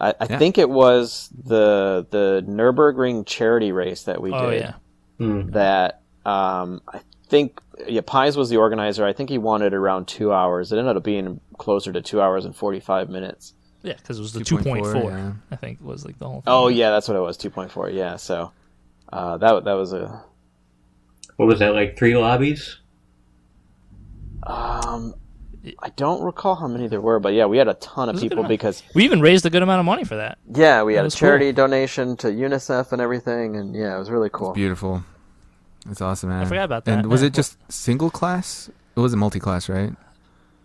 I think it was the Nürburgring charity race that we did. Yeah. That I think Pies was the organizer. I think he wanted around 2 hours. It ended up being closer to 2 hours and 45 minutes. Yeah, because it was the 2.4. Yeah. I think was the whole thing. Oh yeah, that's what it was. 2.4. Yeah, so that was a. What was that, 3 lobbies? I don't recall how many there were, but yeah, we had a ton of people because we even raised a good amount of money for that. Yeah, we had a charity donation to UNICEF and everything, and yeah, it was really cool. It's beautiful. It's awesome, man. I forgot about that. And was it just single class? It wasn't multi-class, right?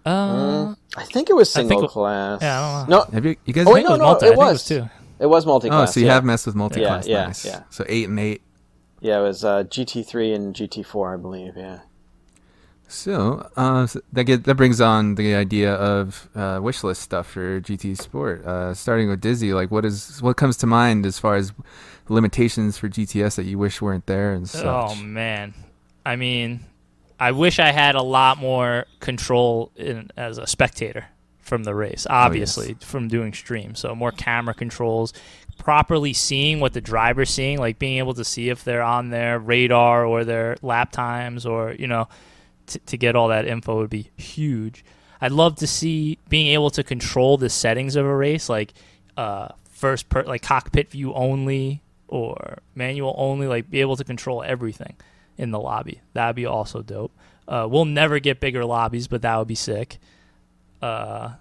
I think it was single class. Yeah, I don't know. No, you guys? Oh wait, no, it was too. It was multi-class. Oh, so you have messed with multi-class. Yeah, nice. Yeah. So 8 and 8. Yeah, it was GT3 and GT4, I believe. Yeah. So, that brings on the idea of wish list stuff for GT Sport. Starting with Dizzy, what comes to mind as far as limitations for GTS that you wish weren't there and such? Oh man, I mean. I wish I had a lot more control as a spectator from the race, obviously, from doing streams. So more camera controls, properly seeing what the driver's seeing, being able to see if they're on their radar or their lap times or, to get all that info would be huge. I'd love to see being able to control the settings of a race, cockpit view only or manual only, be able to control everything in the lobby. That would be also dope. We'll never get bigger lobbies, but that would be sick. And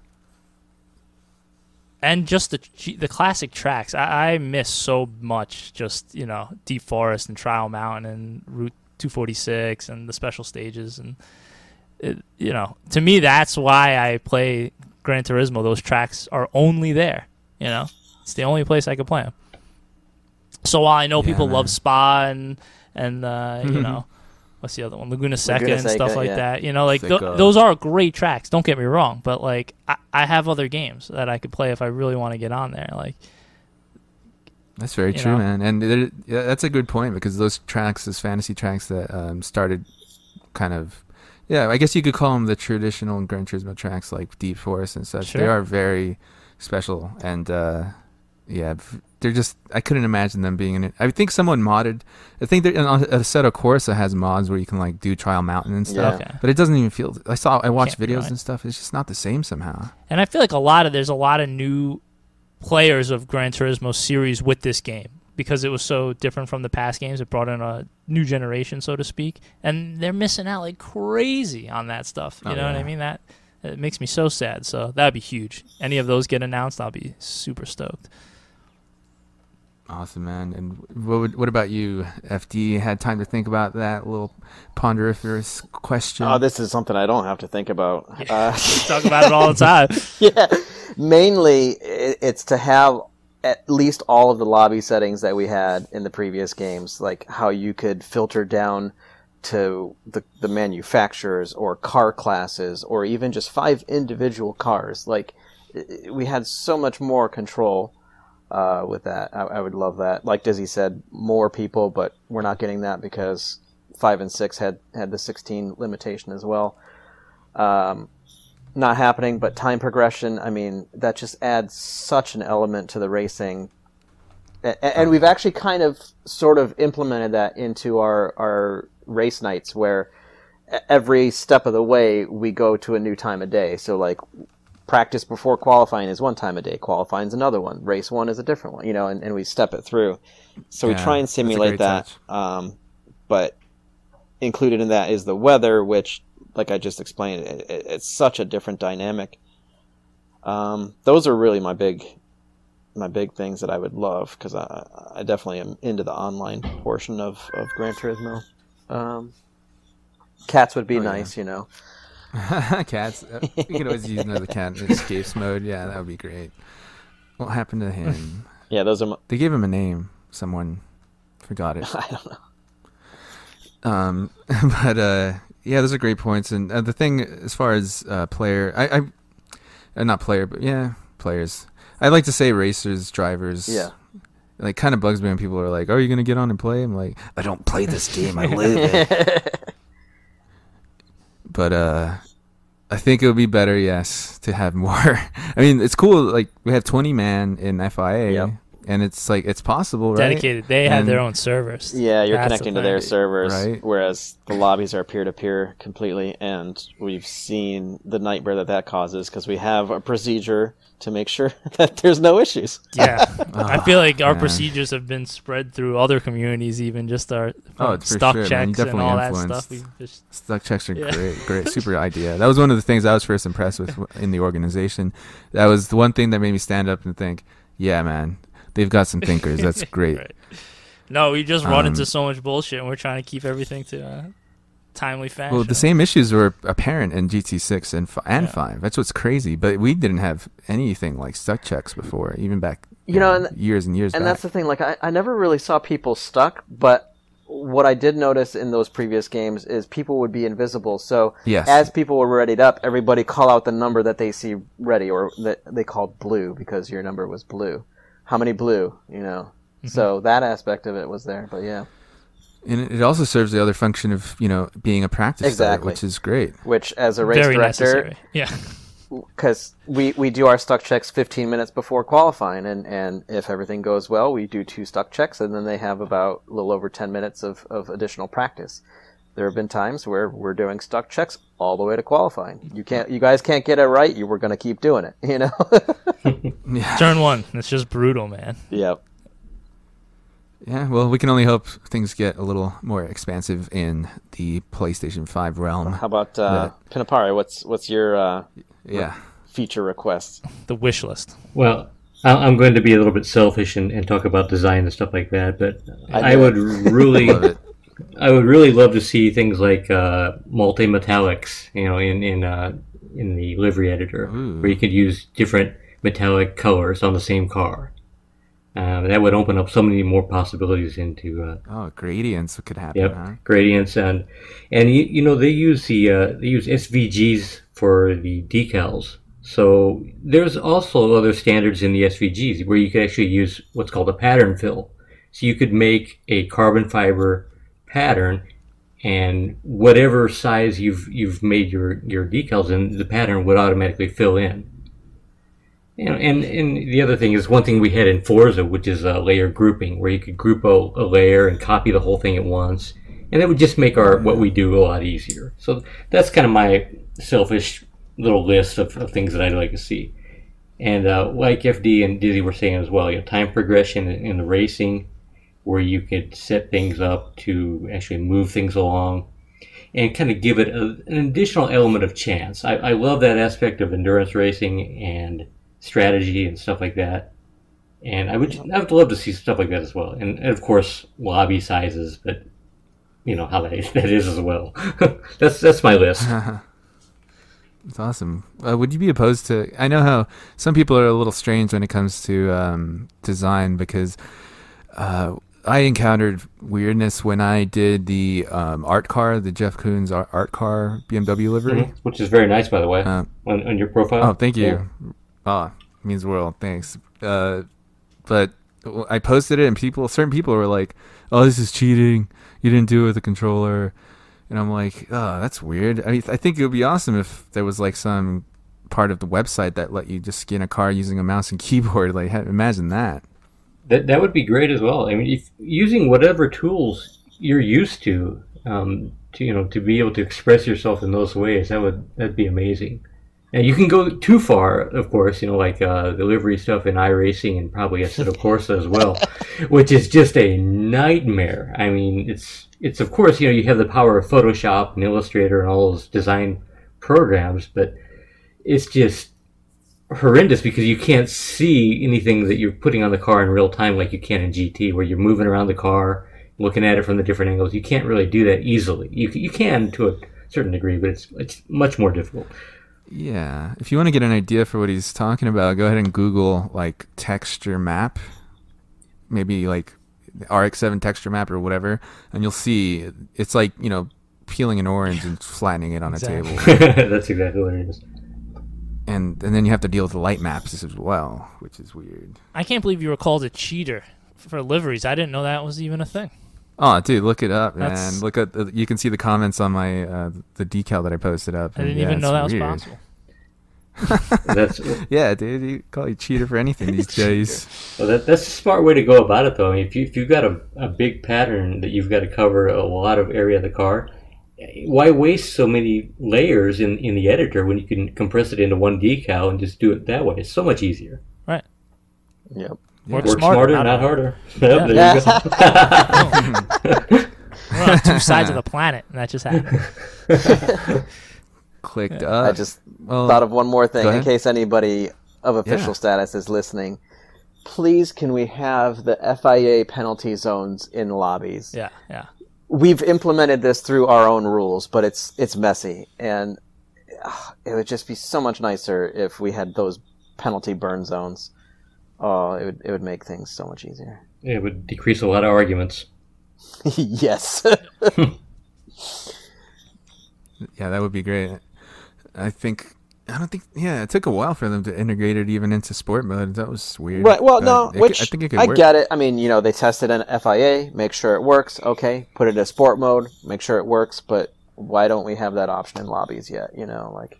just the classic tracks. I miss so much just, Deep Forest and Trial Mountain and Route 246 and the special stages. And, to me, that's why I play Gran Turismo. Those tracks are only there, It's the only place I could play them. So while I know people love Spa and what's the other one? Laguna Seca and stuff like that. You know, like those are great tracks. Don't get me wrong, but like I have other games that I could play if I really want to get on there. Like that's very true, man. And that's a good point because those tracks, those fantasy tracks that started, kind of, yeah, I guess you could call them the traditional Gran Turismo tracks like Deep Forest and such. Sure. They are very special and yeah. They're just, I couldn't imagine them being in it. I think someone modded, I think Assetto Corsa has mods where you can like do Trial Mountain and stuff, yeah. Okay. But it doesn't even feel, I watched videos and stuff, it's just not the same somehow. And I feel like there's a lot of new players of Gran Turismo series with this game because it was so different from the past games. It brought in a new generation, so to speak, and they're missing out like crazy on that stuff. You know what I mean? That it makes me so sad. So that'd be huge. Any of those get announced, I'll be super stoked. Awesome, man. And what about you, FD? Had time to think about that little ponderous question? Oh, this is something I don't have to think about. We talk about it all the time. Yeah, mainly it's to have at least all of the lobby settings that we had in the previous games, like how you could filter down to the manufacturers or car classes or even just 5 individual cars. Like we had so much more control with that. I would love that. Like Dizzy said, more people, but we're not getting that because 5 and 6 had the 16 limitation as well. Not happening, but time progression, I mean, that just adds such an element to the racing. And we've actually kind of sort of implemented that into our race nights where every step of the way we go to a new time of day. So like practice before qualifying is one time a day. Qualifying is another one. Race one is a different one, you know, and we step it through. So we try and simulate that. But included in that is the weather, which, like I just explained, it's such a different dynamic. Those are really my big things that I would love because I definitely am into the online portion of Gran Turismo. Cats would be nice, you know. Cats. You could always use another cat in escapes mode. Yeah, that would be great. What happened to him? Yeah, those are. They gave him a name. Someone forgot it. I don't know. Yeah, those are great points. And the thing as far as players. I like to say racers, drivers. Yeah. Like, kind of bugs me when people are like, "Oh, you're gonna get on and play?" I'm like, I don't play this game. I live it. But I think it would be better, yes, to have more. I mean, it's cool. Like, we have 20-man in FIA, and it's like it's possible, right? Dedicated. They have their own servers. Yeah, you're connecting to their servers, right? Whereas the lobbies are peer-to-peer completely, and we've seen the nightmare that causes because we have a procedure to make sure that there's no issues. Yeah. I feel like our procedures have been spread through other communities, even just our stock checks and all that stuff. Stock checks are great, super idea. That was one of the things I was first impressed with in the organization. That was the one thing that made me stand up and think, yeah, man, they've got some thinkers. That's great. Right. No, we just run into so much bullshit, and we're trying to keep everything to timely fashion. Well, the same issues were apparent in GT6 and 5. That's what's crazy. But we didn't have anything like stuck checks before, even back years and years back. And that's the thing. Like, I never really saw people stuck, but what I did notice in those previous games is people would be invisible. So as people were readied up, everybody call out the number that they see ready, or that they called blue because your number was blue. How many blue, you know? So that aspect of it was there, but yeah. And it also serves the other function of, you know, being a practice starter, which is great. Which, as a race director, because we do our stock checks 15 minutes before qualifying, and if everything goes well, we do 2 stock checks, and then they have about a little over 10 minutes of additional practice. There have been times where we're doing stock checks all the way to qualifying. You guys can't get it right. We're going to keep doing it, you know. Turn 1. It's just brutal, man. Yep. Yeah, well, we can only hope things get a little more expansive in the PlayStation 5 realm. How about Pinapari? What's your feature request? The wish list. Well, I'm going to be a little bit selfish and talk about design and stuff like that, but I would really, I would really love to see things like multi-metallics, you know, in the livery editor, where you could use different metallic colors on the same car. That would open up so many more possibilities into gradients could happen. Yep, huh? Gradients and you know they use SVGs for the decals. So there's also other standards in the SVGs where you could actually use what's called a pattern fill. So you could make a carbon fiber pattern, and whatever size you've made your decals in, the pattern would automatically fill in. You know, and the other thing is one thing we had in Forza, which is layer grouping, where you could group a layer and copy the whole thing at once, and that would just make what we do a lot easier. So that's kind of my selfish little list of things that I'd like to see. And like FD and Dizzy were saying as well, you know, time progression in the racing, where you could set things up to actually move things along, and kind of give it an additional element of chance. I love that aspect of endurance racing and strategy and stuff like that, and I would love to see stuff like that as well, and of course lobby sizes, but you know how that is as well. that's my list. That's awesome. Would you be opposed to, I know how some people are a little strange when it comes to design, because I encountered weirdness when I did the art car, the Jeff Koons art car BMW livery, which is very nice, by the way, on your profile. Oh, thank you. Yeah. Oh, means the world. Thanks. But I posted it, and certain people were like, "Oh, this is cheating. You didn't do it with a controller." And I'm like, "Oh, that's weird." I mean, I think it would be awesome if there was like some part of the website that let you just skin a car using a mouse and keyboard. Like, imagine that. That would be great as well. I mean, if using whatever tools you're used to be able to express yourself in those ways, that'd be amazing. And you can go too far, of course, you know, like the livery stuff in iRacing and probably Assetto Corsa as well, which is just a nightmare. I mean, it's of course, you know, you have the power of Photoshop and Illustrator and all those design programs, but it's just horrendous because you can't see anything that you're putting on the car in real time like you can in GT, where you're moving around the car, looking at it from the different angles. You can't really do that easily. You can to a certain degree, but it's much more difficult. Yeah, if you want to get an idea for what he's talking about, go ahead and Google like texture map, maybe like RX-7 texture map or whatever, and you'll see it's like, you know, peeling an orange and flattening it on a table. That's exactly what it is. And then you have to deal with the light maps as well, which is weird. I can't believe you were called a cheater for liveries. I didn't know that was even a thing. Oh, dude, look it up, man. That's... Look at you can see the comments on my the decal that I posted up. And I didn't even know that was possible. That's yeah, dude. You call you cheater for anything these days. Well, that's a smart way to go about it, though. I mean, if you've got a big pattern that you've got to cover a lot of area of the car, why waste so many layers in the editor when you can compress it into one decal and just do it that way? It's so much easier. Right. Yep. Work smarter, not harder. Yep, yeah. There you go. We're on two sides of the planet, and that just happened. Clicked up. I just thought of one more thing in case anybody of official status is listening. Please, can we have the FIA penalty zones in lobbies? Yeah, yeah. We've implemented this through our own rules, but it's messy, and it would just be so much nicer if we had those penalty burn zones. Oh, it would make things so much easier. It would decrease a lot of arguments. Yes. Yeah, that would be great. I don't think it took a while for them to integrate it even into sport mode. That was weird. Right. Well, no, I think it could work. I get it. I mean, you know, they tested an FIA, make sure it works. Okay, put it in sport mode, make sure it works, but why don't we have that option in lobbies yet, you know, like.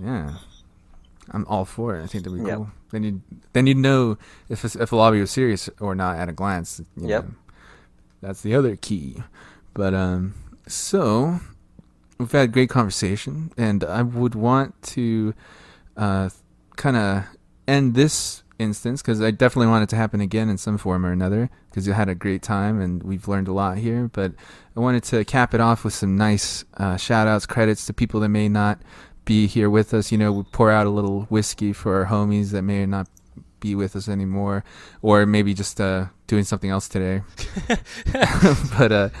Yeah. I'm all for it. I think that'd be cool. Then you'd know if a lobby was serious or not at a glance. You know, that's the other key. But so we've had a great conversation, and I would want to kind of end this instance because I definitely want it to happen again in some form or another because you had a great time and we've learned a lot here. But I wanted to cap it off with some nice shout-outs, credits to people that may not be here with us. You know, we pour out a little whiskey for our homies that may not be with us anymore, or maybe just doing something else today. But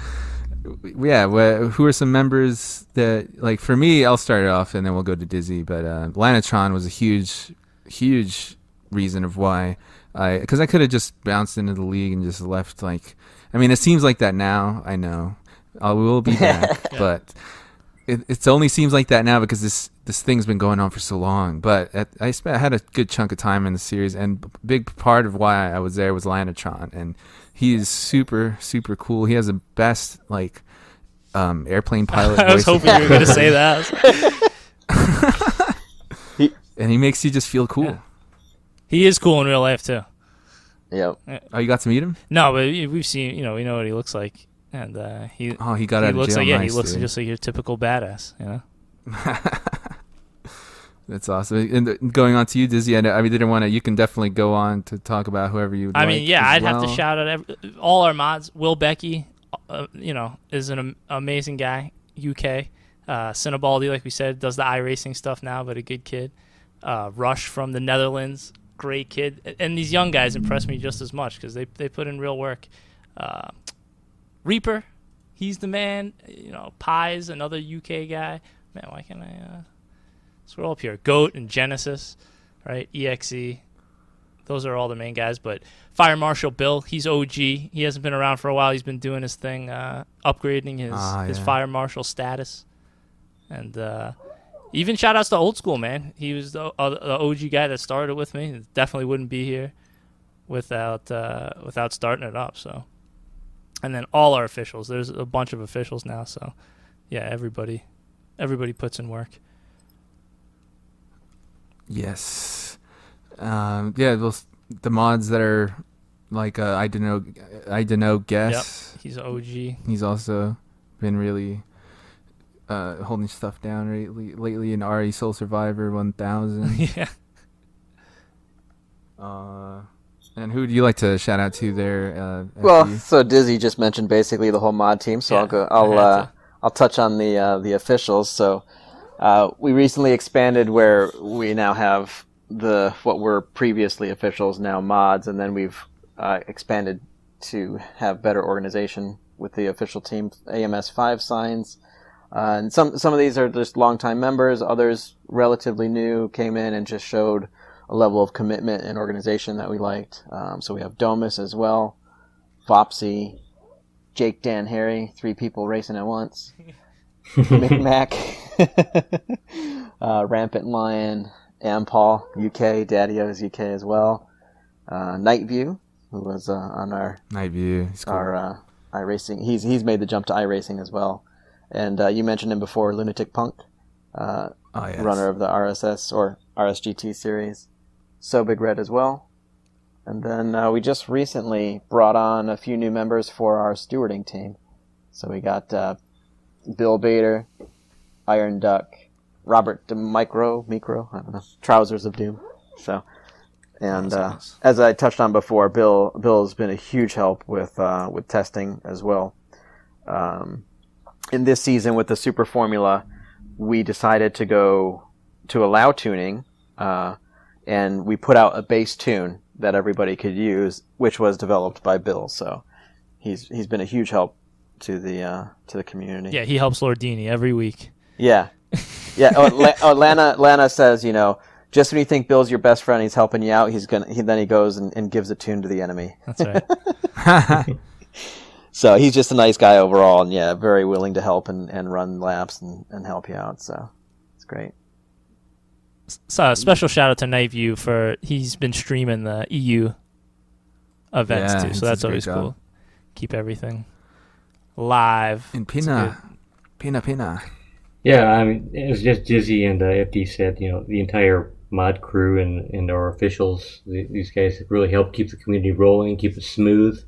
yeah, who are some members that, like, for me, I'll start it off and then we'll go to Dizzy, but Lanatron was a huge reason of why because I could have just bounced into the league and just left. Like, I mean, it seems like that now. I know I will be back, but it only seems like that now because this thing's been going on for so long. But I had a good chunk of time in the series, and a big part of why I was there was Lanatron, and he is super, super cool. He has the best like airplane pilot. I was hoping you were going to say that. And he makes you just feel cool. Yeah. He is cool in real life too. Yep. Oh, you got to meet him? No, but we've seen. You know, we know what he looks like, and he. Oh, he got out of jail. Like, yeah, nice, he looks just like your typical badass. You know. That's awesome. And going on to you, Dizzy. I didn't want to. You can definitely go on to talk about whoever you. I'd have to shout out all our mods. Will Becky, you know, is an amazing guy. UK. Cinnabaldi, like we said, does the iRacing stuff now, but a good kid. Rush from the Netherlands, great kid. And these young guys impress me just as much because they put in real work. Reaper, he's the man. You know, Pies, another UK guy. Man, why can't I scroll up here? Goat and Genesis, right? EXE. Those are all the main guys. But Fire Marshal Bill, he's OG. He hasn't been around for a while. He's been doing his thing, upgrading his Fire Marshal status. And even shout outs to Old School, man. He was the OG guy that started with me. Definitely wouldn't be here without starting it up. So, and then all our officials. There's a bunch of officials now. So, yeah, everybody puts in work. Yes, yeah. Those the mods that are like I don't know. Guess. Yep. He's OG. He's also been really. Holding stuff down lately in RE Soul Survivor 1000. Yeah. And who do you like to shout out to there? Well, so Dizzy just mentioned basically the whole mod team, so yeah, I'll touch on the officials. So we recently expanded where we now have what were previously officials now mods, and then we've expanded to have better organization with the official team. AMS 5 signs. And some of these are just longtime members. Others relatively new, came in and just showed a level of commitment and organization that we liked. So we have Domus as well, Vopsy, Jake, Dan, Harry, 3 people racing at once, Mac, Rampant Lion, Ampal, UK, Daddy-O's UK as well, Night View, who was on our Night View, cool. Our iRacing. He's made the jump to iRacing as well. And you mentioned him before, Lunatic Punk, yes, runner of the RSS or RSGT series. So Big Red as well. And then we just recently brought on a few new members for our stewarding team. So we got Bill Bader, Iron Duck, Robert DeMicro, I don't know, Trousers of Doom. So, and nice. As I touched on before, Bill's been a huge help with testing as well. In this season with the Super Formula, we decided to go to allow tuning, and we put out a base tune that everybody could use, which was developed by Bill. So he's been a huge help to the community. Yeah, he helps Lordini every week. Yeah, yeah. Oh, Lana says, you know, just when you think Bill's your best friend, he's helping you out. Then he goes and gives a tune to the enemy. That's right. So he's just a nice guy overall, and yeah, very willing to help and run laps and help you out. So it's great. So a special shout out to Night View for he's been streaming the EU events too. So that's always cool. Keep everything live. And Pinna. Yeah, I mean, it was just Dizzy and FD said, you know, the entire mod crew and our officials, these guys have really helped keep the community rolling, keep it smooth.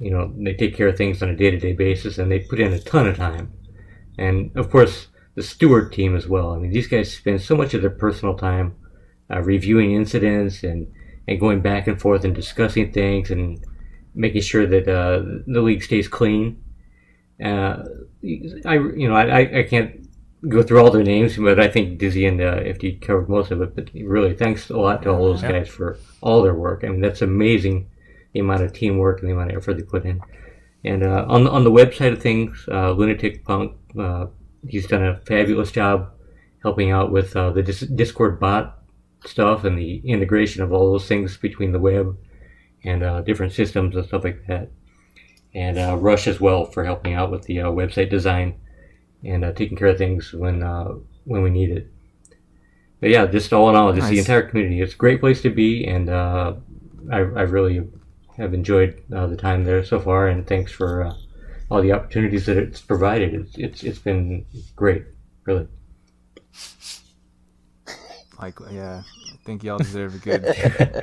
You know, they take care of things on a day-to-day basis, and they put in a ton of time. And of course, the steward team as well. I mean, these guys spend so much of their personal time reviewing incidents and going back and forth and discussing things and making sure that the league stays clean. I can't go through all their names, but I think Dizzy and FD covered most of it. But really, thanks a lot to all those guys for all their work. I mean, that's amazing. The amount of teamwork and the amount of effort they put in, and on the website of things, Lunatic Punk, he's done a fabulous job helping out with the Discord bot stuff and the integration of all those things between the web and different systems and stuff like that. And Rush as well for helping out with the website design and taking care of things when we need it. But yeah, just all in all, just nice. The entire community. It's a great place to be, and I really have enjoyed the time there so far, and thanks for all the opportunities that it's provided. It's been great, really. Like, yeah, I think y'all deserve a good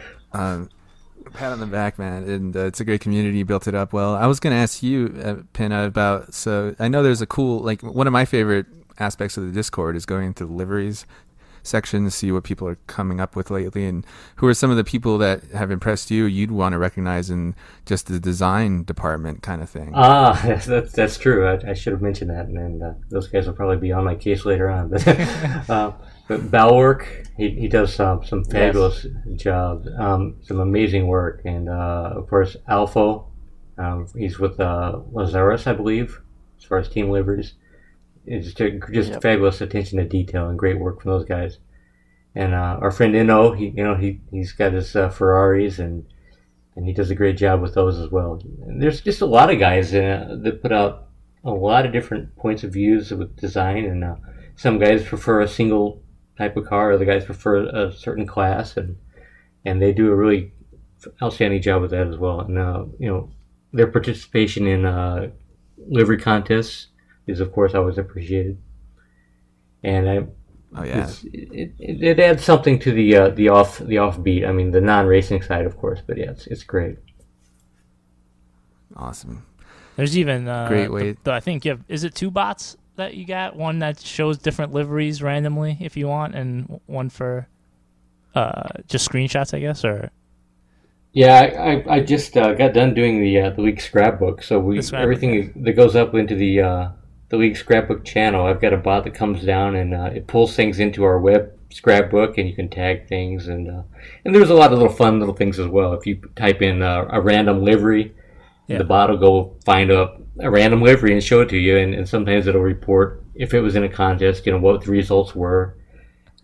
pat on the back, man. And it's a great community. You built it up well. I was going to ask you, Pinna, about, so I know there's a cool, like, one of my favorite aspects of the Discord is going into the liveries section to see what people are coming up with lately, and who are some of the people that have impressed you you'd want to recognize in just the design department kind of thing. That's true. I should have mentioned that, and those guys will probably be on my case later on. But, but Balwork, he does some fabulous jobs, some amazing work, and of course Alpho, he's with Lazarus, I believe, as far as team liveries. It's just fabulous attention to detail and great work from those guys. And our friend Ino, he's got his Ferraris, and he does a great job with those as well. And there's just a lot of guys that put out a lot of different points of views with design, and some guys prefer a single type of car, other guys prefer a certain class, and they do a really outstanding job with that as well. And their participation in livery contests is of course always appreciated, and it adds something to the offbeat. I mean, the non-racing side, of course, but yeah, it's great. Awesome. There's even great way. I think you have, is it two bots that you got? One that shows different liveries randomly if you want, and one for just screenshots, I guess, or. Yeah, I just got done doing the league scrapbook, so everything that goes up into the league scrapbook channel. I've got a bot that comes down and it pulls things into our web scrapbook, and you can tag things, and there's a lot of little fun little things as well. If you type in a random livery, the bot will go find a random livery and show it to you, and sometimes it'll report if it was in a contest, what the results were,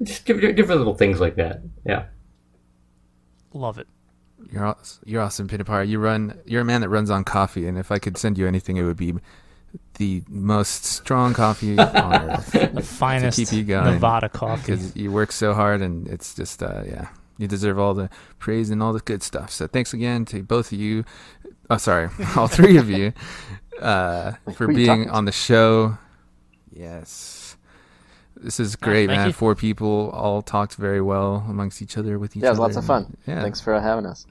just different little things like that. Yeah, love it. You're awesome, Pinapari. You're a man that runs on coffee, and if I could send you anything, it would be the most strong coffee on earth. The finest to keep you going, Nevada coffee. Because you work so hard, and it's just, you deserve all the praise and all the good stuff. So thanks again to both of you. Oh, sorry, all three of you for being on the show. Yes. This is great, man. You. Four people all talked very well amongst each other with each other. Yeah, it was lots of fun. Yeah. Thanks for having us.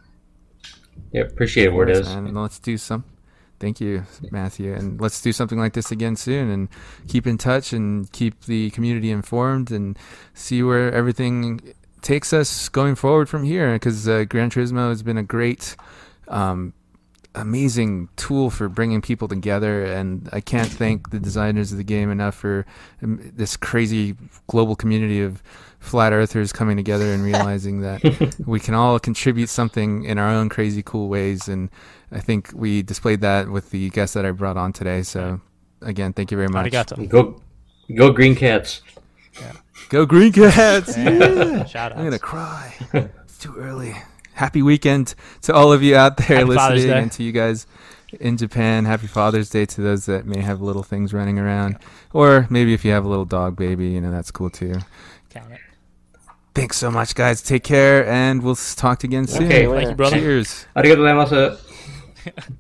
Yeah, appreciate it. Word is. And let's do some. Thank you, Matthew. And let's do something like this again soon, and keep in touch and keep the community informed and see where everything takes us going forward from here, because Gran Turismo has been a great amazing tool for bringing people together, and I can't thank the designers of the game enough for this crazy global community of flat earthers coming together and realizing that we can all contribute something in our own crazy cool ways, and I think we displayed that with the guests that I brought on today. So again, thank you very much. Arigato. Go Green Cats. Yeah. Go Green Cats. Yeah. Shout out. I'm gonna cry. It's too early. Happy weekend to all of you out there listening, and to you guys in Japan. Happy Father's Day to those that may have little things running around. Or maybe if you have a little dog baby, that's cool too. Count it. Thanks so much, guys. Take care, and we'll talk again soon. Okay, thank you, brother. Cheers. Arigatou gozaimasu.